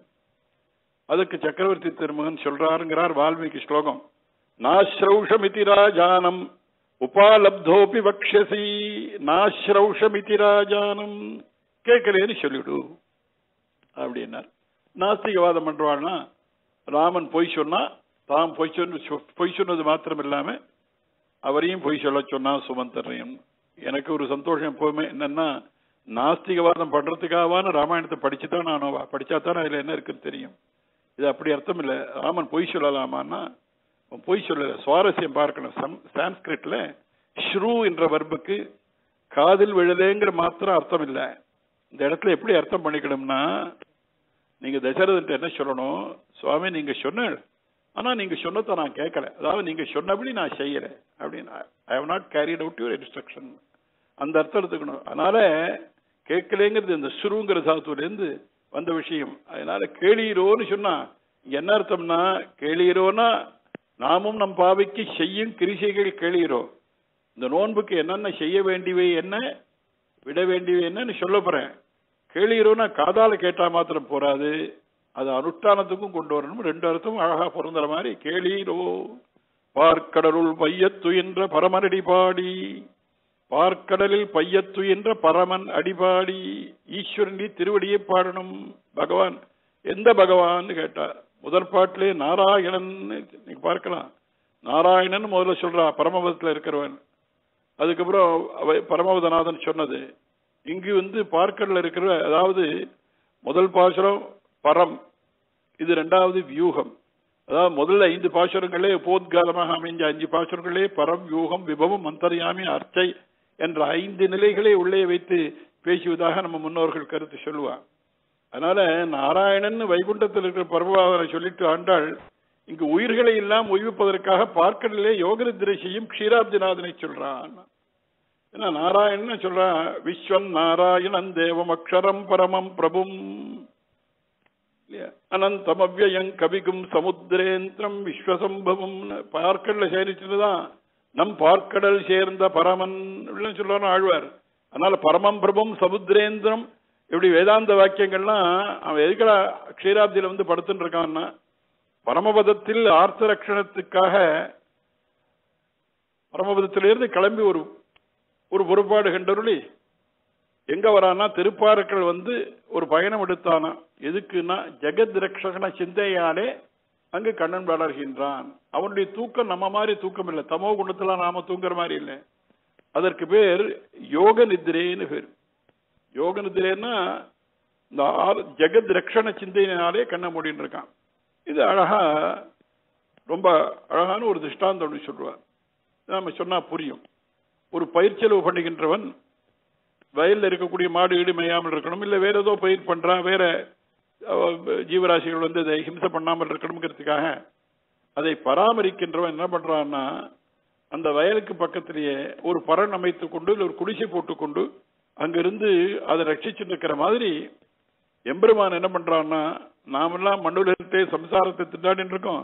அதுக்கு சக்கரவர்த்தி திருமகன் சொல்றாருங்கிறார் வால்மீகி ஸ்லோகம். நாஸ்ரௌஷமிதி ராஜானம் உபாலப்தோபி வக்ஷசி. நாஸ்ரௌஷமிதி ராஜானம் கேட்கலேன்னு சொல்லிவிடு அப்படின்னார். நாஸ்திகவாதம் பண்றான்னா ராமன் பொய் சொன்னா, தாம் பொய் சொன்ன பொய் சொன்னது மாத்திரம் இல்லாம அவரையும் பொய் சொல்ல சொன்னா சுமந்தரையும். எனக்கு ஒரு சந்தோஷம் எப்பவுமே என்னன்னா, நாஸ்திகவாதம் பண்றதுக்காகவான ராமாயணத்தை படிச்சுதான் நானும் படிச்சாத்தானே அதுல என்ன இருக்குன்னு தெரியும். இது அப்படி அர்த்தம் இல்லை. ராமன் பொய் சொல்லலாமான்னா பொய் சொல்லல, சுவாரஸ்யம் பார்க்கணும். சான்ஸ்கிரிட்ல ஸ்ரூ என்ற வர்புக்கு காதில் விழலேங்கிற மாத்திரம் அர்த்தம் இல்லை. இந்த இடத்துல எப்படி அர்த்தம் பண்ணிக்கணும்னா, நீங்க தசரதன் என்ன சொல்லணும், சுவாமி நீங்க சொன்ன ஆனா நீங்க சொன்னதை நான் கேட்கல, அதாவது நீங்க சொன்னபடி நான் செய்யறேன் அப்படின்னு. I have not carried out your instruction. அந்த அர்த்தம் எடுத்துக்கணும். அதனால கேட்கலேங்கிறது இந்த சுருங்கிற சாத்துவில இருந்து வந்த விஷயம். அதனால கேளீரோன்னு சொன்னா இங்க என்ன அர்த்தம்னா, கேளீரோனா நாமும் நம் பாவைக்கு செய்யும் கிரிசைகள் கேளீரோ. இந்த நோன்புக்கு என்னென்ன செய்ய வேண்டியவை என்ன விட வேண்டியவை என்னன்னு சொல்ல போறேன். கேளீரோனா காதால கேட்டா மாத்திரம் போறாது, அது அனுஷ்டானத்துக்கும் கொண்டு வரணும். ரெண்டு அர்த்தமும் அழகா பொருந்துற மாதிரி கேளீரோ. பார்க்கடலுள் பையத்துயின்ற பரமன் அடிபாடி. பார்க்கடலில் பையத்துயின்ற பரமன் அடிபாடி. ஈஸ்வரன் திருவடியை பாடணும். பகவான் எந்த பகவான்னு கேட்டார், முதல் பாட்டிலே நாராயணன் நீங்க பார்க்கலாம். நாராயணன் முதல்ல சொல்றா பரமபதத்தில் இருக்கிறவன். அதுக்கப்புறம் பரமபதநாதன் சொன்னது இங்கு வந்து பார்க்கடல இருக்கிற, அதாவது முதல் பாசுரம் பரம், இது ரெண்டாவது வியூகம். அதாவது முதல்ல ஐந்து பாசுரங்களே போத்காலமாக அமைஞ்ச அஞ்சு பாசுரங்களே பரம், வியூகம், விபவம், அந்தர்யாமி, அர்ச்சை என்ற ஐந்து நிலைகளை உள்ளே வைத்து பேசுவதாக நம்ம முன்னோர்கள் கருத்து சொல்லுவாங்க. அதனால நாராயணன் வைகுண்டத்தில் இருக்கிற பரமபாதனை சொல்லிட்டு ஆண்டாள் இங்கு உயிர்களை எல்லாம் உய்விப்பதற்காக பார்க்கடலே யோக நிதிரை செய்யும் க்ஷீராப்திநாதனை சொல்றான். ஏன்னா நாராயணன் சொல்றான் விஸ்வம் நாராயணன் தேவம் அக்ஷரம் பரமம் பிரபும் அனந்தம் அவ்யயம் கவிகும் சமுத்திரேந்திரம் விஸ்வசம்பவம். பார்க்கடல சேரிச்சுதான் நம் பார்க்கடல் சேர்ந்த பரமன் சொல்லுவான் ஆழ்வார். அதனால பரமம் பிரபும் சமுத்திரேந்திரம் இப்படி வேதாந்த வாக்கியங்கள்லாம் அவன் எதுக்கடா க்ஷீராப்தியில வந்து படுத்துட்டு இருக்கான்னா, பரமபதத்தில் ஆர்த்த ரட்சணத்துக்காக பரமபதத்திலிருந்து கிளம்பி ஒரு ஒரு புறப்பாடு கண்டருளி எங்க வரானா திருப்பாறுக்கள் வந்து ஒரு பயணம் எடுத்தானா. எதுக்குன்னா ஜெகத் ரட்சகன சிந்தையாலே அங்கு கண்ணன் வளர்கின்றான். அவனுடைய தூக்கம் நம்ம மாதிரி தூக்கம் இல்லை, தமோ குணத்துல நாம தூங்குற மாதிரி இல்லை. அதற்கு பேர் யோக நிதிரேன்னு பேர். யோக நிதிரேன்னா இந்த ஜெகத் ரட்சண சிந்தையினாலே கண்ண மூடின்னு இருக்கான். இது அழகா ரொம்ப அழகான ஒரு திருஷ்டாந்தம் சொல்லுவார், நம்ம சொன்னா புரியும். ஒரு பயிர் செலவு பண்ணுகின்றவன் வயலில் இருக்கக்கூடிய மாடு ஈடு மேயாமல் இருக்கணும், இல்லை வேற ஏதோ பயிர் பண்றான், வேற ஜீவராசிகள் வந்து அதை ஹிம்சை பண்ணாமல் இருக்கணுங்கிறதுக்காக அதை பராமரிக்கின்றவன் என்ன பண்றான்னா அந்த வயலுக்கு பக்கத்திலேயே ஒரு பரன் அமைத்து கொண்டு இல்லை ஒரு குடிசை போட்டுக்கொண்டு அங்கிருந்து அதை ரட்சிச்சுட்டு இருக்கிற மாதிரி எம்பெருமான் என்ன பண்றான்னா, நாமெல்லாம் மண்ணுல இருந்தே சம்சாரத்தை திண்டாடின்னு இருக்கோம்,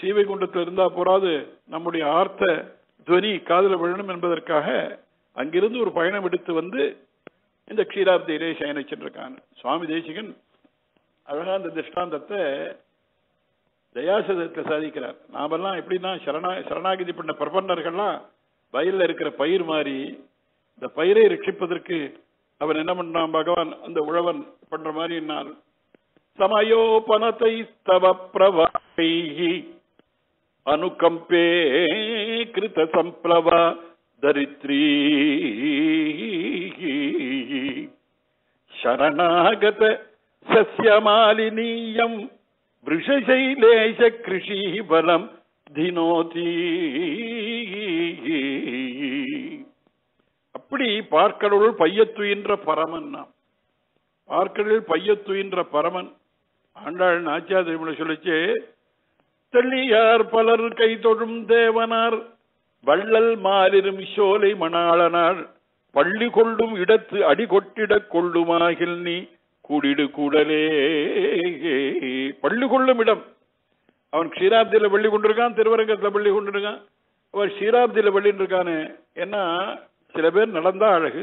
சீவை குண்டத்தில் இருந்தா போறாது நம்முடைய ஆர்த்த துவனி காதல விழணும் என்பதற்காக அங்கிருந்து ஒரு பயணம் எடுத்து வந்து இந்த க்ஷீராப்தியிலே சயனிச்சுட்டு இருக்கான். சுவாமி தேசிகன் அழகா இந்த திருஷ்டாந்தத்தை தயாசதத்தை சாதிக்கிறார். நாமெல்லாம் எப்படின்னா சரணா சரணாகிதி பண்ண பிரபன்னர்கள்லாம் வயல்ல இருக்கிற பயிர் மாதிரி இந்த பயிரை ரட்சிப்பதற்கு அவன் என்ன பண்றான் பகவான் அந்த உழவன் பண்ற மாதிரி என்னார் சமயோபனத்தை தவ பிரவாகை அனுகம்பே கிருத சம்பிளவ தரித்ரீ சரணாகத சஸ்யமாலினீயம் விருஷசைலேஷ கிருஷி பலம் தினோதி. அப்படி பார்க்கடலுள் பையத்துயின்ற பரமன், நாம் பார்க்கடலில் பையத்துயின்ற பரமன். ஆண்டாள் நாச்சியார் சொல்லிச்சு தெள்ளியார் பலர் கை தொழும் தேவனார் வள்ளல் மாலிரும் சோலை மணாளனார் பள்ளி கொள்ளும் இடத்து அடிகொட்டிடக் கொள்ளுமாகில் நீ கூடிடு கூடலே. பள்ளி கொள்ளும் இடம், அவன் க்ஷீராப்தியில பள்ளி கொண்டிருக்கான், திருவரங்கத்துல பள்ளி கொண்டிருக்கான், அவன் க்ஷீராப்தியில பள்ளின்னு இருக்கானே. ஏன்னா சில பேர் நடந்தா அழகு,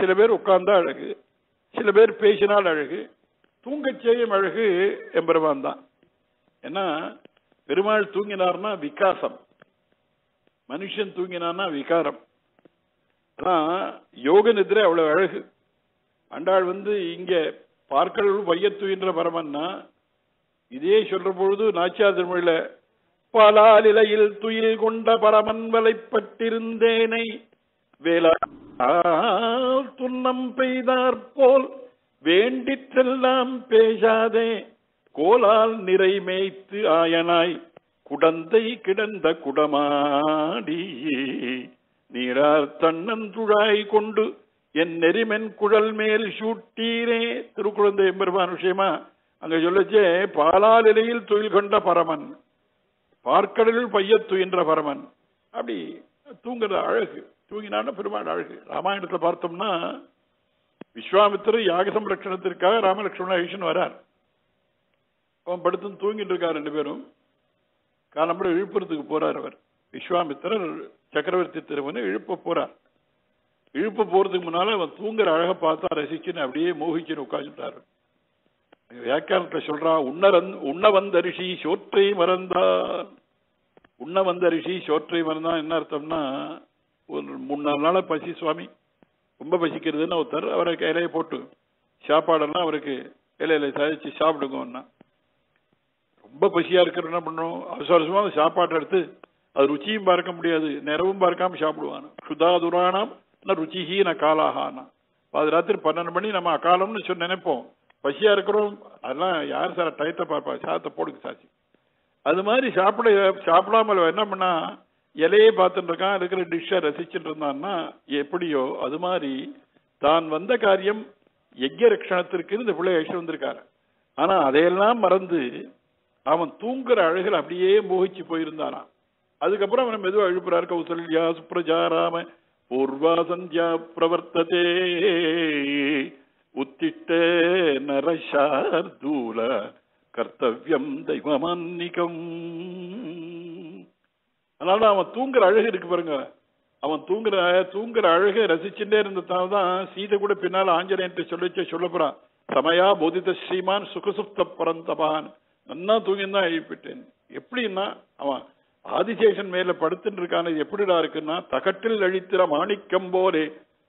சில பேர் உட்கார்ந்தா அழகு, சில பேர் பேசினால் அழகு, தூங்கச் செய்யும் அழகு எம்பெருமான் தான். ஏன்னா பெருமாள் தூங்கினார்னா விகாசம், மனுஷன் தூங்கினான்னா விகாரம். ஆனா யோக நிதிரை அவ்வளவு அழகு. ஆண்டாள் வந்து இங்க பார்க்கடல் வையத்துயின்ற பரமன்னா இதே சொல்ற பொழுது நாச்சியார் திருமொழியில பலாலிலையில் துயில் கொண்ட பரமன் வலைப்பட்டிருந்தேனை வேளா துன்னம் பெய்தாற்போல் வேண்டிற்றெல்லாம் பேசாதே கோலால் நிறை மேய்த்து ஆயனாய் குடந்தை கிடந்த குடமாடி நீரார் தன்னந்துழாய் கொண்டு என் நெறிமென் குழல் மேல் சூட்டீரே. திருக்குழந்தை எம்பெருமான் விஷயமா அங்க சொல்லச்சே பாலாலிலையில் துயில் கொண்ட பரமன், பார்க்கடலில் பையத்துயின்ற பரமன். அப்படி தூங்குறது அழகு, தூங்கினான பெருமாள் அழகு. ராமாயணத்துல பார்த்தோம்னா விஸ்வாமித்திர யாக சம்ரட்சணத்திற்காக ராமலட்சுமண ஈசன் வரார். அவன் படுத்து தூங்கிட்டு இருக்கார் ரெண்டு பேரும். காலம்பட விழுப்புரத்துக்கு போறார் அவர். விஸ்வாமித்திரர் சக்கரவர்த்தி திருமணம் இழுப்ப போறார். இழுப்பு போறதுக்கு முன்னால அவன் தூங்குற அழகை பார்த்தா ரசிச்சுன்னு அப்படியே மோகிச்சுன்னு உட்காந்துட்டாரு. வியாக்கியானத்துல சொல்றான் உன்னரன் உண்ண வந்த ரிஷி சோற்றை மறந்தான். உண்ண வந்த ரிஷி சோற்றை மறந்தான் என்ன அர்த்தம்னா, ஒரு மூணு நாலு நாள பசி சுவாமி ரொம்ப பசிக்கிறதுன்னு ஒருத்தர் அவருக்கு இலையை போட்டு சாப்பாடெல்லாம் அவருக்கு இலையில சாதிச்சு சாப்பிடுங்கன்னா ரொம்ப பசியாக இருக்கிற என்ன பண்ணுறோம், அவசர அவசரமாக சாப்பாட்டை எடுத்து அது ருச்சியும் பார்க்க முடியாது, நிறவும் பார்க்காம சாப்பிடுவானா. சுதா துராணாம் நான் ருச்சிஹி நான் காலாகானா. அது ராத்திரி பன்னெண்டு மணி நம்ம அகாலம்னு சொல்லி நினைப்போம். பசியாக இருக்கிறோம், அதெல்லாம் யார் சார் டயத்தை பார்ப்பா, சாதத்தை போடுக்கு சாட்சி. அது மாதிரி சாப்பிட சாப்பிடாமல் என்ன பண்ணா இலையே பார்த்துட்டு இருக்கான், இருக்கிற டிஷ்ஷை ரசிச்சுட்டு இருந்தான்னா எப்படியோ அது மாதிரி தான் வந்த காரியம் யஜ்ய ரட்சணத்திற்கு இந்த பிள்ளை அழிச்சு வந்திருக்காரு. ஆனா அதையெல்லாம் மறந்து அவன் தூங்குற அழகில் அப்படியே மோகிச்சு போயிருந்தானா. அதுக்கப்புறம் அவன் மெதுவாக எழுப்புறாரு, கௌசல்யா சுப்ரஜாராம பூர்வா சந்தியா பிரவர்த்ததே உத்திட்ட நரசார்தூல கர்த்தவியம் தெய்வமான்னிகம். அதனால அவன் தூங்குற அழகு இருக்கு பாருங்க, அவன் தூங்குற தூங்குற அழகை ரசிச்சுட்டே இருந்ததால் தான் சீதை கூட பின்னால் ஆஞ்சநேயன் சொல்லிச்சே சொல்ல போறான், சமயா போதித்த ஸ்ரீமான் சுகசுப்த பரந்தபான், நன்னா தூங்கிந்தான் எழுப்பிட்டேன். எப்படின்னா அவன் ஆதிசேஷன் மேல படுத்துட்டு இருக்கான, இது எப்படிடா இருக்குன்னா, தகட்டில் அழித்திர மாணிக்கம் போலே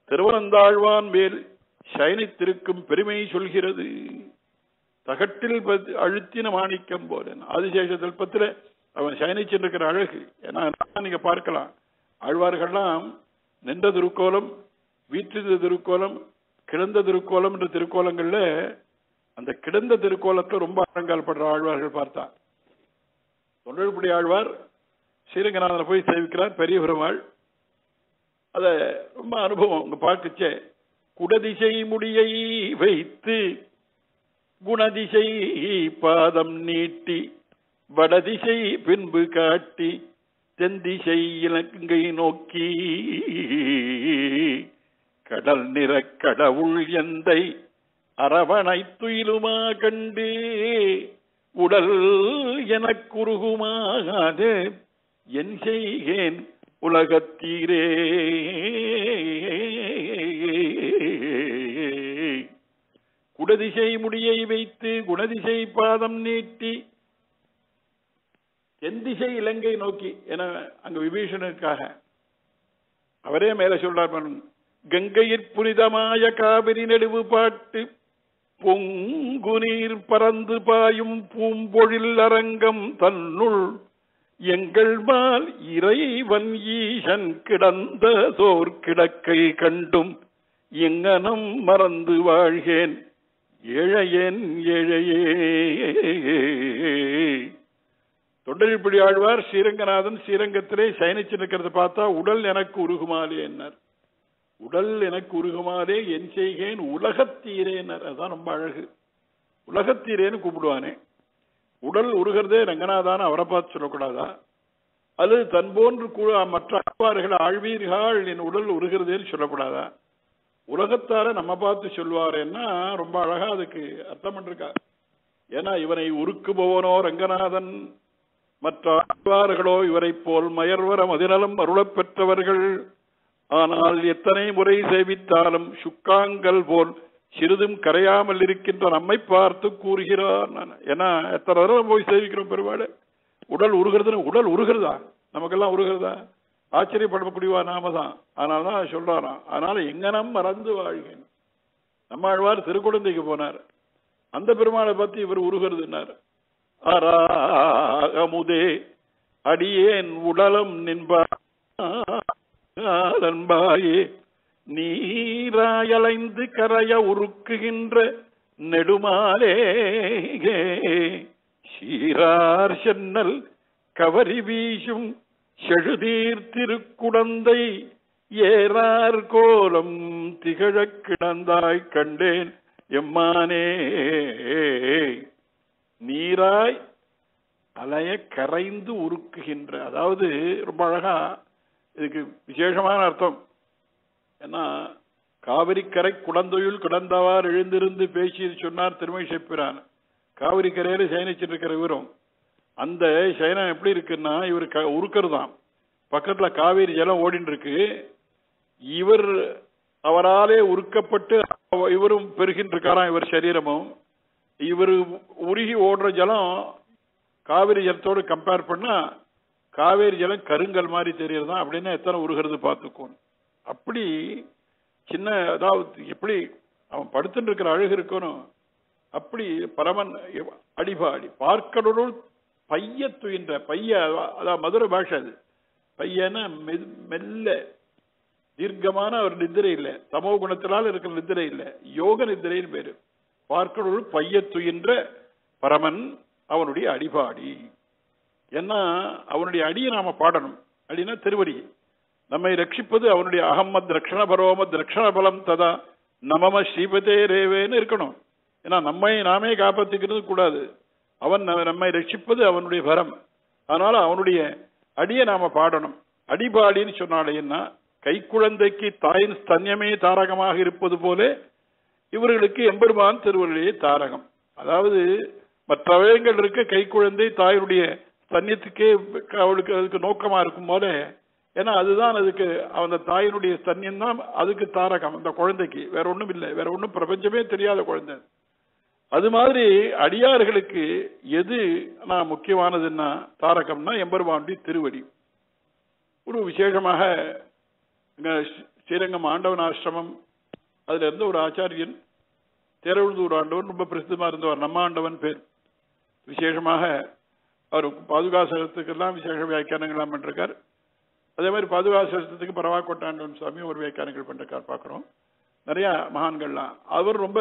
திருவனந்தாழ்வான் மேல் சயனித்திருக்கும் பெருமை சொல்கிறது. தகட்டில் அழுத்தின மாணிக்கம் போல ஆதிசேஷ சிற்பத்துல அவன் சயனிச்சிருக்கிற அழகு. ஏன்னா நீங்க பார்க்கலாம், ஆழ்வார்கள்லாம் நின்ற திருக்கோலம், வீற்றிருந்த திருக்கோலம், கிடந்த திருக்கோலம் என்ற திருக்கோலங்கள்ல அந்த கிடந்த திருக்கோலத்துல ரொம்ப ஆழங்கால் படுற ஆழ்வார்கள் பார்த்தா. தொண்டர்புடி ஆழ்வார் ஸ்ரீரங்கநாதனை போய் சேவிக்கிறார், பெரிய பெருமாள் அத ரொம்ப அனுபவம். அவங்க பார்க்கச்சே குடதிசை முடியை வைத்து குணதிசை பாதம் நீட்டி வடதிசை பின்பு காட்டி தெந்திசை இலங்கை நோக்கி கடல் நிற கடவுள் எந்தை அரவணை துயிலுமா கண்டு உடல் எனக்குருகுமாகாது என் செய்கேன் உலகத்தீரே. குடதிசை முடியை வைத்து குணதிசை பாதம் நீட்டி தென்திசை இலங்கை நோக்கி என அங்க விபீஷணனுக்காக அவரே மேல சொல்றார், கங்கையிற் புனிதமாய காவிரி நெடுவு பாட்டு பொங்கு நீர் பறந்து பாயும் பூம்பொழில் அரங்கம் தன்னுள் எங்கள் மால் இறைவன் ஈசன் கிடந்த சோர் கிடக்கை கண்டும் எங்கனம் மறந்து வாழ்கேன் ஏழையேன் ஏழையே. தொண்டரிப்படி ஆழ்வார் ஸ்ரீரங்கநாதன் ஸ்ரீரங்கத்திலே சயனிச்சு நிற்கிறத பார்த்தா உடல் எனக்கு உருகுமாலே என்னார், உடல் எனக்கு உருகுமாலே என் செய்கேன் உலகத்தீரேனர். அதுதான் ரொம்ப அழகு, உலகத்தீரேன்னு கூப்பிடுவானே. உடல் உருகிறதே ரங்கநாதான அவரை பார்த்து சொல்லக்கூடாதா, அல்லது தன் போன்று மற்ற ஆழ்வார்கள் ஆழ்வீர்கள் என் உடல் உருகிறதேன்னு சொல்லக்கூடாதா. உலகத்தார நம்ம பார்த்து சொல்வாருன்னா ரொம்ப அழகா அதுக்கு அர்த்தம் பண்ணிருக்கா. ஏன்னா இவனை உருக்குபவனோ ரங்கநாதன், மற்ற ஆழ்வார்களோ இவரை போல் மயர்வர மதிநலம் அருளப் பெற்றவர்கள். ஆனால் எத்தனை முறை சேவித்தாலும் சுக்காங்கல் போல் சிறிதும் கரையாமல் இருக்கின்ற நம்மை பார்த்து கூறுகிறார். ஏன்னா எத்தனை தடவை போய் சேவிக்கிறோம் பெருமாள், உடல் உருகிறதுன்னு உடல் உருகிறதா, நமக்கெல்லாம் உருகிறதா, ஆச்சரியப்படக்கூடியவா நாம தான். ஆனால் தான் சொல்றாராம், அதனால எங்கனம் மறந்து வாழ்கிறேன். நம்ம ஆழ்வார் திருக்குழந்தைக்கு போனார், அந்த பெருமாளை பத்தி இவர் உருகிறதுனார். ஆராகமுதே அடியேன் உடலம் நின்பா நண்பாயே நீராயலைந்து கரைய உருக்குகின்ற நெடுமாலே சீரார் சென்னல் கவரி வீசும் செழுதீர் திருக்குடந்தை ஏறார் கோலம் திகழக் கிடந்தாய் கண்டேன் எம்மானே. நீராய் அலைய கரைந்து உருக்குகின்ற, அதாவது ரொம்ப அழகா இதுக்கு விசேஷமான அர்த்தம். ஏன்னா காவிரிக்கரை குடந்தொழில் கிடந்தவார் எழுந்திருந்து பேசி சொன்னார் திருமேஷை பிரான். காவிரி கரையில சயனிச்சுட்டு இருக்கிற இவரும் அந்த சயனம் எப்படி இருக்குன்னா, இவர் உருக்கிறதாம், பக்கத்துல காவிரி ஜலம் ஓடின்னு இருக்கு, இவர் அவராலே உருக்கப்பட்டு இவரும் பெருகின்ற இருக்காராம் இவர் சரீரமும். இவர் உருகி ஓடுற ஜலம் காவிரி ஜலத்தோடு கம்பேர் பண்ணா காவேரி ஜலம் கருங்கல் மாதிரி தெரியறதா. அப்படின்னா எத்தனை உருகிறது பார்த்துக்கோணும். அப்படி சின்ன அதாவது எப்படி அவன் படுத்துட்டு இருக்கிற அழகு இருக்கணும். அப்படி பரமன் அடிபாடி பார்க்கடலுள் பையத்து என்ற பைய, அதான் மதுரை பாஷை அது. பையன மெல்ல தீர்க்கமான ஒரு நிதிரை இல்லை, சமோ குணத்தினால் இருக்கிற நிதிரை இல்லை, யோக நிதிரைன்னு பேரு. பார்க்கணும் பையத்து என்ற பரமன் அவனுடைய அடிபாடி. ஏன்னா அவனுடைய அடியை நாம பாடணும். அடினா திருவடி. நம்மை ரட்சிப்பது அவனுடைய அகமத் ரக்ஷண பரோமத் ரக்ஷண பலம் ததா நமம ஸ்ரீபதே ரேவேன்னு இருக்கணும். ஏன்னா நம்மை நாமே காப்பாற்றிக்கிறது கூடாது. அவன் நம்மை ரட்சிப்பது அவனுடைய பரம். அதனால அவனுடைய அடியை நாம பாடணும். அடிபாடின்னு சொன்னாலேன்னா கைக்குழந்தைக்கு தாயின் ஸ்தன்யமே தாரகமாக இருப்பது போல இவர்களுக்கு எம்பெருமான் திருவருளையே தாரகம். அதாவது மற்றவயங்கள் இருக்க கைக்குழந்தை தாயினுடைய ஸ்தன்யத்துக்கே அவளுக்கு அதுக்கு நோக்கமா இருக்கும் போல. ஏன்னா அதுதான் அதுக்கு அந்த தாயினுடைய ஸ்தன்யம் தான் அதுக்கு தாரகம். அந்த குழந்தைக்கு வேற ஒன்றும் இல்லை, வேற ஒன்றும் பிரபஞ்சமே தெரியாத குழந்தை. அது மாதிரி அடியார்களுக்கு எது நான் முக்கியமானதுன்னா தாரகம்னா எம்பெருமானுடைய திருவடி. ஒரு விசேஷமாக ஸ்ரீரங்கம் ஆண்டவன் ஆசிரமம், அதுல இருந்த ஒரு ஆச்சாரியன் தேரழுதூர் ஆண்டவன், ரொம்ப பிரசித்தமா இருந்தவர், நம்ம ஆண்டவன் பேர். விசேஷமாக அவர் பாதுகாசத்துக்கெல்லாம் விசேஷ வியாக்கியானங்கள்லாம் பண்ணிருக்கார். அதே மாதிரி பாதுகாசத்துக்கு பரவா கொட்டாண்டவன் சாமி ஒரு வியாக்கியானங்கள் பண்ணிருக்கார். பார்க்குறோம் நிறைய மகான்கள்லாம். அவர் ரொம்ப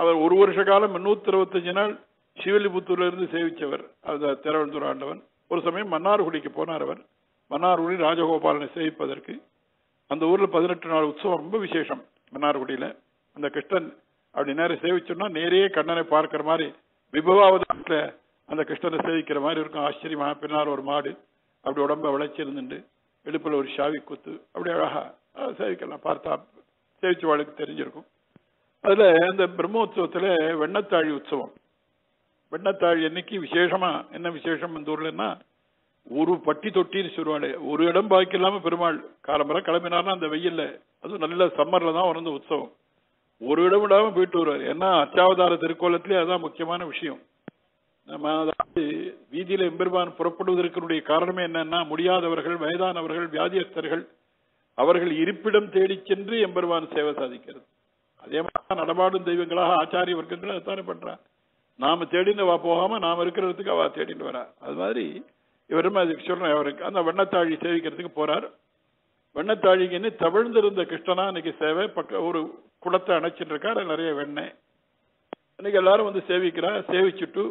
அவர் ஒரு வருஷ காலம் முன்னூத்தி இருபத்தஞ்சு நாள் சிவலிபுத்தூர்ல இருந்து சேவிச்சவர் அந்த தேரழுதூர் ஆண்டவன். ஒரு சமயம் மன்னார்குடிக்கு போனார். அவர் மன்னார்குடி ராஜகோபாலனை சேவிப்பதற்கு. அந்த ஊர்ல பதினெட்டு நாள் உற்சவம் ரொம்ப விசேஷம். மன்னார்குடியில அந்த கிருஷ்ணன் அப்படி நேரம் சேவிச்சோம்னா நேரையே கண்ணனை பார்க்கிற மாதிரி விபவாவதாரத்துல அந்த கிருஷ்ணனை சேவிக்கிற மாதிரி இருக்கும். ஆச்சரியமா பின்னால் ஒரு மாடு அப்படி உடம்ப விளைச்சிருந்துண்டு, இடுப்புல ஒரு சாவி குத்து, அப்படி அழகா சேவிக்கலாம். பார்த்தா சேவிச்சவாளுக்கு தெரிஞ்சிருக்கும். அதுல அந்த பிரம்மோத்சவத்துல வெண்ணத்தாழி உற்சவம். வெண்ணத்தாழி என்னைக்கு விசேஷமா என்ன விசேஷம் இந்த ஊர்லன்னா ஒரு பட்டி தொட்டின்னு சொல்லுவாள். ஒரு இடம் பாக்கி இல்லாம பெருமாள் காலம்பரை கிளம்பினார்னா அந்த வெயில்ல, அதுவும் நல்ல சம்மர்ல தான் வந்த உற்சவம், ஒரு இடம் விடாம போயிட்டு வருவார். ஏன்னா அச்சாவதார திருக்கோலத்திலே அதான் முக்கியமான விஷயம். நம்ம அதாவது வீதியில எம்பெருமான் புறப்படுவதற்கு காரணமே என்னன்னா முடியாதவர்கள், வயதானவர்கள், வியாதியஸ்தர்கள் அவர்கள் இருப்பிடம் தேடி சென்று எம்பெருமான் சேவை சாதிக்கிறது. அதே மாதிரி நடமாடும் தெய்வங்களாக ஆச்சாரிய வர்க்கங்கள் அதுதானே பண்றா. நாம தேடின்னு வா போகாம நாம இருக்கிறதுக்கு அவ தேடின்னு வரா. அது மாதிரி இவரும் அதுக்கு சொல்றேன். அவருக்கு அந்த வெண்ணத்தாழி சேவிக்கிறதுக்கு போறார். வெண்ணத்தாழிக்குன்னு தவிழ்ந்திருந்த கிருஷ்ணனா இன்னைக்கு சேவை பக்க ஒரு குடத்தை அணைச்சிட்டு இருக்காரு. நிறைய வெண்ணெய் இன்னைக்கு எல்லாரும் வந்து சேவிக்கிறா. சேவிச்சுட்டு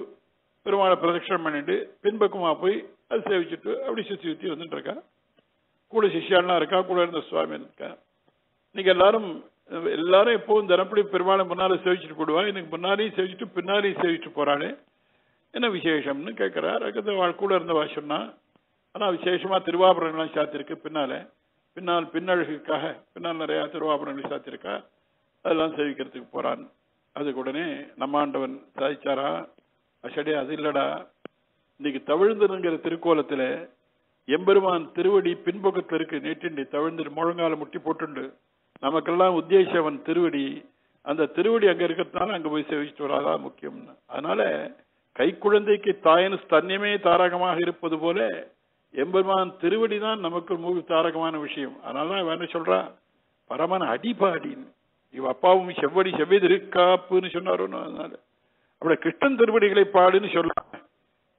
பெருமாளை பிரதட்சணம் பண்ணிட்டு பின்பக்கமா போய் அது சேவிச்சுட்டு அப்படி சுத்தி சுத்தி வந்துட்டு இருக்கா. கூட சிஷியாலாம் இருக்கா, கூட இருந்த சுவாமி இருக்கா. இன்னைக்கு எல்லாரும் எல்லாரும் எப்பவும் தினப்படி பெருமாளை முன்னாலே சேவிச்சுட்டு போடுவா. இன்னைக்கு முன்னாலேயும் சேவிச்சுட்டு பின்னாலேயும் சேவிச்சுட்டு போறாளே, என்ன விசேஷம்னு கேட்கிறார். அதுக்கு கூட இருந்த வாசம்னா ஆனா விசேஷமா திருவாபரணங்கள்லாம் சாத்திருக்கு. பின்னால பின்னால் பின்னழகுக்காக பின்னால் நிறைய திருவாபரணங்கள் சாத்திருக்கா. அதெல்லாம் சேவிக்கிறதுக்கு போறான். அதுக்கு உடனே நம்ம ஆண்டவன் சாதிச்சாரா அசடே, அது இல்லடா, இன்னைக்கு தவிழ்ந்துருங்கிற திருக்கோலத்துல எம்பெருமான் திருவடி பின்பக்கத்துல இருக்கு, நீட்டிண்டு தவிழ்ந்து முழங்கால முட்டி போட்டுண்டு. நமக்கெல்லாம் உத்தேசவன் திருவடி. அந்த திருவடி அங்க இருக்கிறதுனால அங்க போய் சேவிச்சுட்டு வராதான் முக்கியம்னு. அதனால கைக்குழந்தைக்கு தாயின் ஸ்தன்யமே தாரகமாக இருப்பது போல எம்பெருமான் திருவடி தான் நமக்கு மூவி தாரகமான விஷயம். அதனாலதான் வேற சொல்றா பரமன் அடிபாடின்னு. இவ அப்பாவும் செவ்வடி செவ்வி திருக்காப்புன்னு சொன்னாரோ. அதனால அப்படி கிருஷ்ணன் திருவடிகளை பாடுன்னு சொல்லுவாங்க,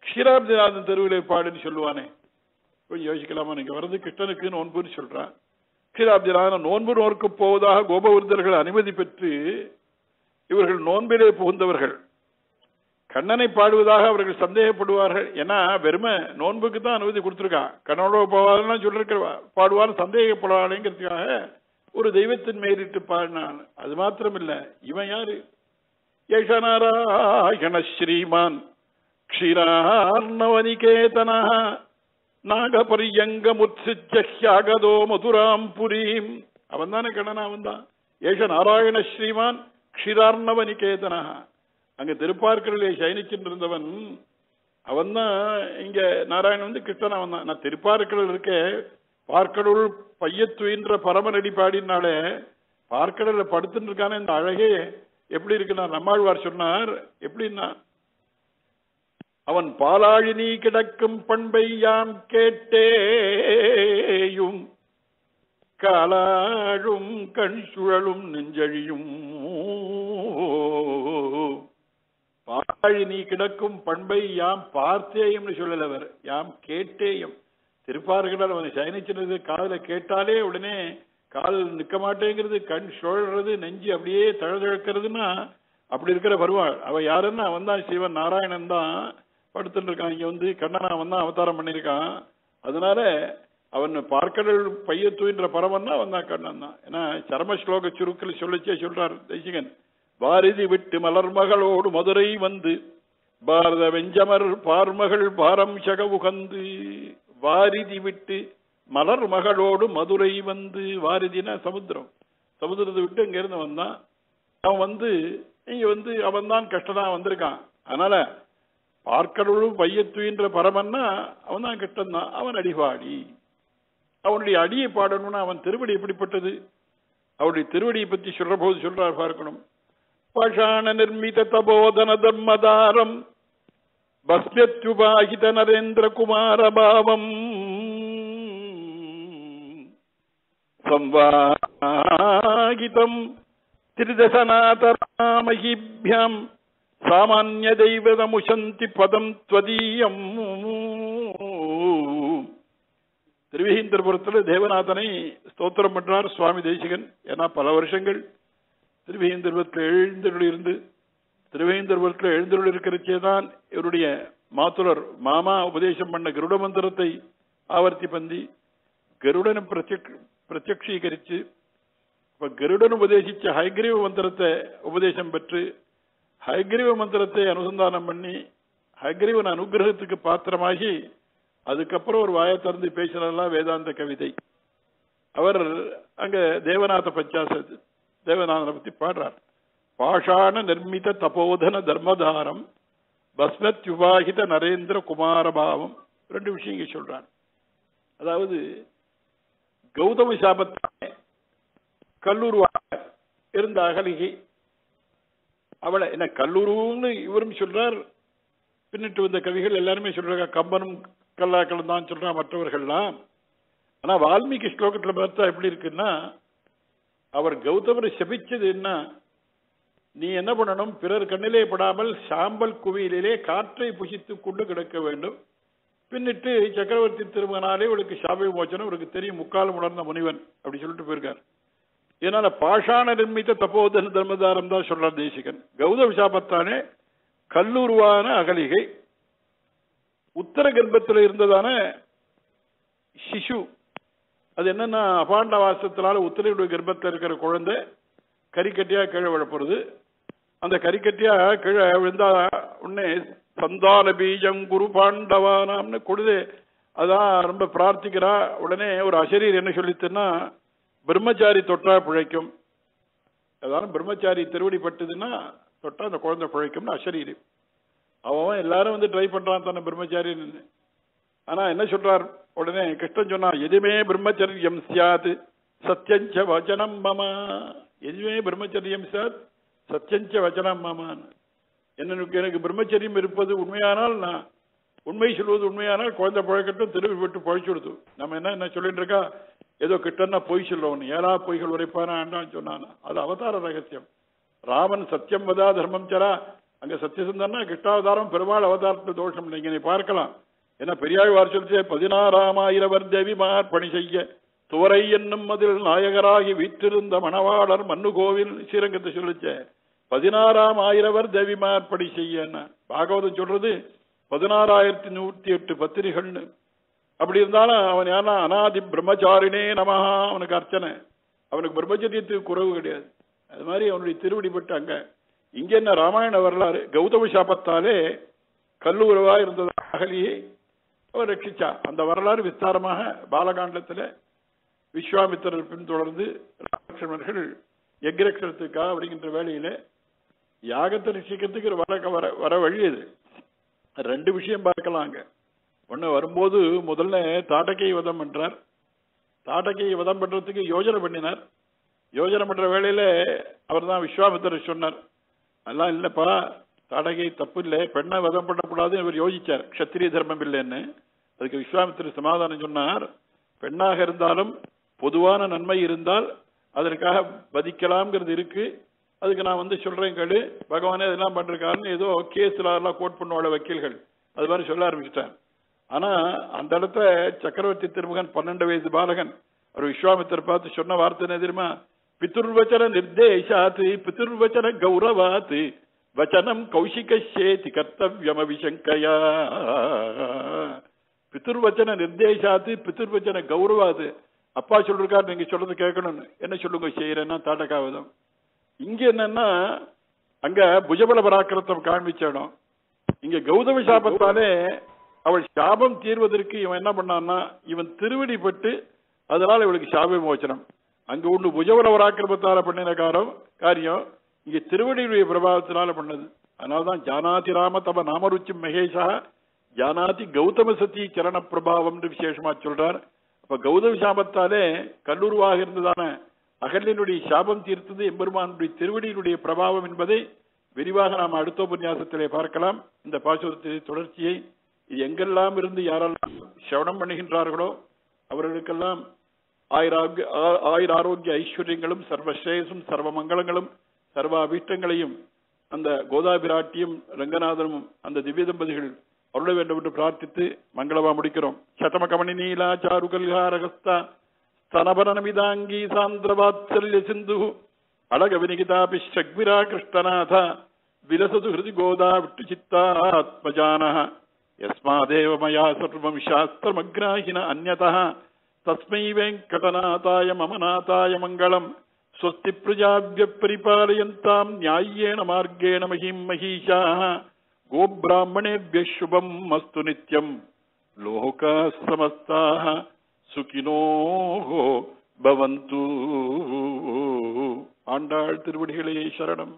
க்ஷீராப்திநாதன் திருவடிகளை பாடுன்னு சொல்லுவானே. கொஞ்சம் யோசிக்கலாமா? நீங்க வர்றது கிருஷ்ணனுக்கு நோன்புன்னு சொல்றான். க்ஷீராப்திநாதன் நோன்பு நோர்க்கு போவதாக கோபவிருதர்கள் அனுமதி பெற்று இவர்கள் நோன்பிலே புகுந்தவர்கள். கண்ணனை பாடுவதாக அவர்கள் சந்தேகப்படுவார்கள். ஏன்னா வெறுமை நோன்புக்கு தான் அனுமதி கொடுத்துருக்கான். கண்ணனோட போவாருன்னா சொல்லிருக்கிறவா பாடுவான்னு சந்தேகப்படுவாருங்கிறதுக்காக ஒரு தெய்வத்தின் மேலிட்டு பாடினான். அது மாத்திரம் இல்ல, இவன் யாரு? யஷநாராயண ஸ்ரீமான் க்ஷீரார்ணவனிகேதனா நாகபரியங்கமுத்சிச்சகதோ மதுராம் புரீம். அவன் தானே கண்ணனா. அவன் தான் யஷநாராயண ஸ்ரீமான் க்ஷீரார்ணவனிகேதனா. அங்க திருப்பார்க்கடலை சயனிச்சுட்டு இருந்தவன் அவன் தான். இங்க நாராயணன் வந்து கிருஷ்ணன் அவன் தான். நான் திருப்பார்க்கடல் இருக்க பார்க்கடல் பையத்துயின்ற பரமனடி பாடினாலே பார்க்கடல படுத்துட்டு இருக்கானே இந்த அழகே எப்படி இருக்குன்னா நம்மாழ்வார் சொன்னார் எப்படின்னா அவன் பாலாழினி கிடக்கும் பண்பையாம் கேட்டேயும் காலாழும் கண் சுழலும் நெஞ்சழியும் பாழி நீ கிடக்கும் பண்பை யாம் பார்த்தேயும் சொல்லலவர், யாம் கேட்டேயும். திருப்பார்கடல் அவனை சயனிச்சினது காதல கேட்டாலே உடனே கால் நிற்க மாட்டேங்கிறது, கண் சுழறது, நெஞ்சு அப்படியே தழதழக்கிறதுன்னா அப்படி இருக்கிற பருவாள். அவ யாருன்னா அவன் தான் சிவன் நாராயணன் தான் படுத்துட்டு இருக்கான். இங்க வந்து கண்ணன் அவன் தான் அவதாரம் பண்ணியிருக்கான். அதனால அவன் பார்க்கடல் பையத்துன்ற பரவன்னா அவன் தான் கண்ணன் தான். ஏன்னா சரம ஸ்லோக சுருக்கள் சொல்லிச்சே சொல்றார் தேசிகன். பாரதி விட்டு மலர்மகளோடு மதுரை வந்து பாரத வெஞ்சமர் பார்மகள் பாரம் சக உகந்து. வாரிதி விட்டு மலர் மகளோடு மதுரை வந்து, வாரிதினா சமுத்திரம், சமுத்திரத்தை விட்டு இங்க இருந்து வந்தான். அவன் வந்து இங்க வந்து அவன் தான் கஷ்டதான் வந்திருக்கான். அதனால பார்க்கடலும் பையத்துயின்ற பரமன்னா அவன் தான் கஷ்டம்தான். அவன் அடிபாடி, அவனுடைய அடியை பாடணும்னா அவன் திருவடி எப்படிப்பட்டது, அவனுடைய திருவடியை பற்றி சொல்ற போது சொல்ற பார்க்கணும். பாஷாண நிர்மித தபோதன தர்மதாரம் பஸ்யத்யுபாகித நரேந்திர குமார பாவம் சம்வாகிதம் திரிதசநாதராமஹிப்யாம் சாமான்ய தெய்வதமுஷந்தி பதம் த்வதீயம். திருவிஹீந்திரபுரத்தில் தேவநாதனை ஸ்தோத்திரம் பண்றார் சுவாமி தேசிகன். ஏன்னா பல வருஷங்கள் திருவேந்திரபுரத்தில் எழுந்தருள் இருந்து திருவேந்திரபுரத்தில் எழுந்தருள் இருக்கிறச்சேதான் இவருடைய மாத்துலர் மாமா உபதேசம் பண்ண கருட மந்திரத்தை ஆவர்த்தி பந்தி கருடனை பிரத்யக்ஷீகரிச்சு, இப்ப கருடன் உபதேசிச்ச ஹைகிரீவ மந்திரத்தை உபதேசம் பெற்று ஹைகிரீவ மந்திரத்தை அனுசந்தானம் பண்ணி ஹைகிரீவன் அனுகிரகத்துக்கு பாத்திரமாகி அதுக்கப்புறம் ஒரு வாயை திறந்து பேசினதெல்லாம் வேதாந்த கவிதை. அவர் அங்க தேவநாத பஞ்சாசத்து தேவநாதனை பத்தி பாடுறார். பாஷாண நிர்மித தபோதன தர்மதாரம் பஸ்மத்யுபாகித நரேந்திர குமாரபாவம். ரெண்டு விஷயங்கள் சொல்றார். அதாவது கௌதம சாபத்தானே கல்லூருவாக இருந்த அகலிகி அவளை, என்ன கல்லூருன்னு இவரும் சொல்றார், பின்னிட்டு வந்த கவிகள் எல்லாருமே சொல்றாங்க, கம்பனும் கல்லாக்களும் தான் சொல்றா மற்றவர்கள்லாம். ஆனா வால்மீகி ஸ்லோகத்துல பார்த்தா எப்படி இருக்குன்னா, அவர் கௌதமரை செபிச்சது என்ன, நீ என்ன பண்ணணும், பிறர் கண்ணிலே படாமல் சாம்பல் குவியலிலே காற்றை புசித்து கொண்டு கிடக்க வேண்டும், பின்னிட்டு சக்கரவர்த்தி திருமகனாலே இவளுக்கு சாப மோச்சனம், இவருக்கு தெரியும் முக்காலம் உணர்ந்த முனிவன் அப்படி சொல்லிட்டு போயிருக்கார். இதனால பாஷாண நிர்மித்த தபோதன தர்மதாரம் தான் சொல்றார் தேசிகன். கௌதம சாபத்தானே கல்லூருவான அகலிகை, உத்தர கர்ப்பத்தில் இருந்ததான சிசு, அது என்னன்னா அபாண்ட வாசத்தினால உத்தரையுடைய கர்ப்பத்தில் இருக்கிற குழந்தை கறிக்கட்டியா கீழே விழப்படுது. அந்த கறிக்கட்டியா கீழே விழுந்தா உடனே சந்தான பீஜம் குரு பாண்டவானாம்னு கொடுது, அதான் ரொம்ப பிரார்த்திக்கிறா. உடனே ஒரு அசரீர் என்ன சொல்லித்துன்னா, பிரம்மச்சாரி தொற்றா பிழைக்கும், அதான் பிரம்மச்சாரி திருவடி பட்டுதுன்னா தொட்டா அந்த குழந்தை பிழைக்கும்னு அசரீர். அவன் எல்லாரும் வந்து ட்ரை பண்றான் தானே பிரம்மச்சாரின்னு. ஆனா என்ன சொல்றார் உடனே கிருஷ்ணன் சொன்னார், எதுமே பிரம்மச்சரியம் சாத் சத்தியஞ்ச வச்சனம் மமா. எதுவுமே பிரம்மச்சரியம் சாத் சத்தியஞ்ச வச்சனம் மமான்னு, என்னன்னு எனக்கு பிரம்மச்சரியம் இருப்பது உண்மையானால், நான் உண்மை சொல்வது உண்மையானால் குழந்தை பழக்கட்டும், திரும்பி விட்டு பழிச்சு கொடுத்து நம்ம என்ன என்ன சொல்லிட்டு இருக்கா, ஏதோ கிட்டன்னா பொய் சொல்லுவோன்னு, ஏழா பொய்கள் உரைப்பானா ஆண்டான்னு சொன்னான். அது அவதார ரகசியம். ராமன் சத்தியம் வதா தர்மம் சரா, அங்க சத்தியசந்தன்னா கிருஷ்ணாவதாரம் பெருமாள் அவதாரத்து தோஷம் நீங்க நீ பார்க்கலாம். ஏன்னா பெரியாழ்வார் சொல்லிச்சே, பதினாறாயிரவர் தேவிமார் பணி செய்ய துவரை என்னும் அதில் நாயகராகி வீற்றிருந்த மணவாளர் மன்னு கோவில் ஸ்ரீரங்கத்தை சொல்லிச்சே, பதினாறாம் ஆயிரவர் தேவிமார் பணி செய்யன்னு பாகவதம் சொல்றது. பதினாறாயிரத்தி நூத்தி எட்டு பத்திரிகள்னு அப்படி இருந்தாலும் அவன் யாரா அநாதி பிரம்மச்சாரினே நமஹா, அவனுக்கு அர்ச்சனை, அவனுக்கு பிரம்மச்சரியத்துக்கு குறைவு கிடையாது. அது மாதிரி அவனுடைய திருவடிப்பட்டு அங்க இங்க என்ன ராமாயண வரலாறு. கௌதம சாபத்தாலே கல்லூரவாய் இருந்தது அகலியை அவர் ரட்சிச்சா. அந்த வரலாறு விஸ்தாரமாக பாலகாண்டத்தில் விஸ்வாமித்திரர் பின்தொடர்ந்து ராமலட்சுமணர்கள் யக்ரக்ஷணத்துக்கா அப்படிங்கிற வேலையில யாகத்தை ரட்சிக்கிறதுக்கு வர வர வர வழி இது. ரெண்டு விஷயம் பார்க்கலாம் அங்க. ஒன்று, வரும்போது முதல்ல தாடகை வதம் பண்றார். தாடகை வதம் பண்றதுக்கு யோஜனை பண்ணினார். யோஜனை பண்ற வேலையில அவர் தான் விஸ்வாமித்திரர் சொன்னார், அதெல்லாம் இல்லைப்பா தாடகை தப்பு இல்லை, பெண்ணை வதம் பண்ணக்கூடாதுன்னு இவர் யோசிச்சார், க்ஷத்திரிய தர்மம் இல்லைன்னு. அதுக்கு விஸ்வாமித்திரர் சமாதானம் சொன்னார், பெண்ணாக இருந்தாலும் பொதுவான நன்மை இருந்தால் அதற்காக வதிக்கலாம்ங்கிறது இருக்கு, அதுக்கு நான் வந்து சொல்றேன் கேடு, பகவானே இதெல்லாம் பண்றாருன்னு ஏதோ கேஸ்ல எல்லாம் கோட் பண்ணோட வக்கீல்கள் அது மாதிரி சொல்ல ஆரம்பிச்சுட்டாங்க. ஆனா அந்த இடத்துல சக்கரவர்த்தி திருமகன் பன்னெண்டு வயசு பாலகன் ஒரு விஸ்வாமித்தர் பார்த்து சொன்ன வார்த்தை என்ன தெரியுமா? பித்ருவச்சன நிர்தேசாத்து பித்ருவச்சன கௌரவாத்து வச்சனம் கௌஷிகேதி கர்த்தவியம் அபிசங்கயா. பித்ருவச்சன நிர்தேசாத்து பித்ருவச்சன கௌரவாது. அப்பா சொல்லிருக்காரு நீங்க சொல்றது கேட்கணும்னு. என்ன சொல்லுங்க செய்யறேன்னா தாட்டகாவதம். இங்க என்னன்னா அங்க புஜபல பராக்கிரத்தம் காண்பிச்சிடும். இங்க கௌதம சாபத்தாலே அவள் சாபம் தீர்வதற்கு இவன் என்ன பண்ணான்னா இவன் திருவடிப்பட்டு அதனால இவளுக்கு சாப மோச்சனம். அங்க ஒண்ணு புஜபல பராக்கிரமத்தால பண்ணின காரம் காரியம் இங்க திருவடியுடைய பிரபாவத்தினால பண்ணது. அதனால்தான் ஜானாதி ராம தப நாமருச்சி மகேஷா ஜானாதி கௌதம சதி சரண பிரபாவம்னு விசேஷமா சொல்றார். அப்ப கௌதம சாபத்தாலே கல்லூருவாக இருந்ததான அகல்யனுடைய சாபம் தீர்த்தது எம்பெருமானுடைய திருவடியினுடைய பிரபாவம் என்பதை விரிவாக நாம் அடுத்த உபன்யாசத்திலே பார்க்கலாம். இந்த பாசுரத்திலே தொடர்ச்சியை இது எங்கெல்லாம் இருந்து யாரெல்லாம் சிரவணம் பண்ணுகின்றார்களோ அவர்களுக்கெல்லாம் ஆயிராக ஆயிர ஆரோக்கிய ஐஸ்வர்யங்களும் சர்வஸ்ரேயசும் சர்வ மங்களங்களும் சர்வ அபீஷ்டங்களையும் அந்த கோதாபிராட்டியும் ரங்கநாதனும் அந்த திவ்ய தம்பதிகள் அருள வேண்டும் என்று பிரார்த்தித்து மங்களமா முடிக்கிறோம். சதமகமணி நீலா சாருகல்ஹாரகஸ்தா स्तनपननमिदाङ्गी सान्द्रवात्सल्यसिन्धुः अडगविनिकिताभिश्चग्विरा कृष्णनाथ विलसतु हृदि गोदाविष्टुचित्तात्मजानः यस्मादेव मया सर्वं शास्त्रमग्राहिन अन्यतः तस्मै वेङ्कटनाथाय मम नाथाय मङ्गलम् स्वस्ति प्रजाभ्यः परिपालयन्तां न्याय्येन मार्गेण महीं महीषाः गोब्राह्मणेभ्यः शुभम् अस्तु नित्यम् लोकाः समस्ताः சுகினோ பவந்து. ஆண்டாள் திருவடிகளே சரணம்.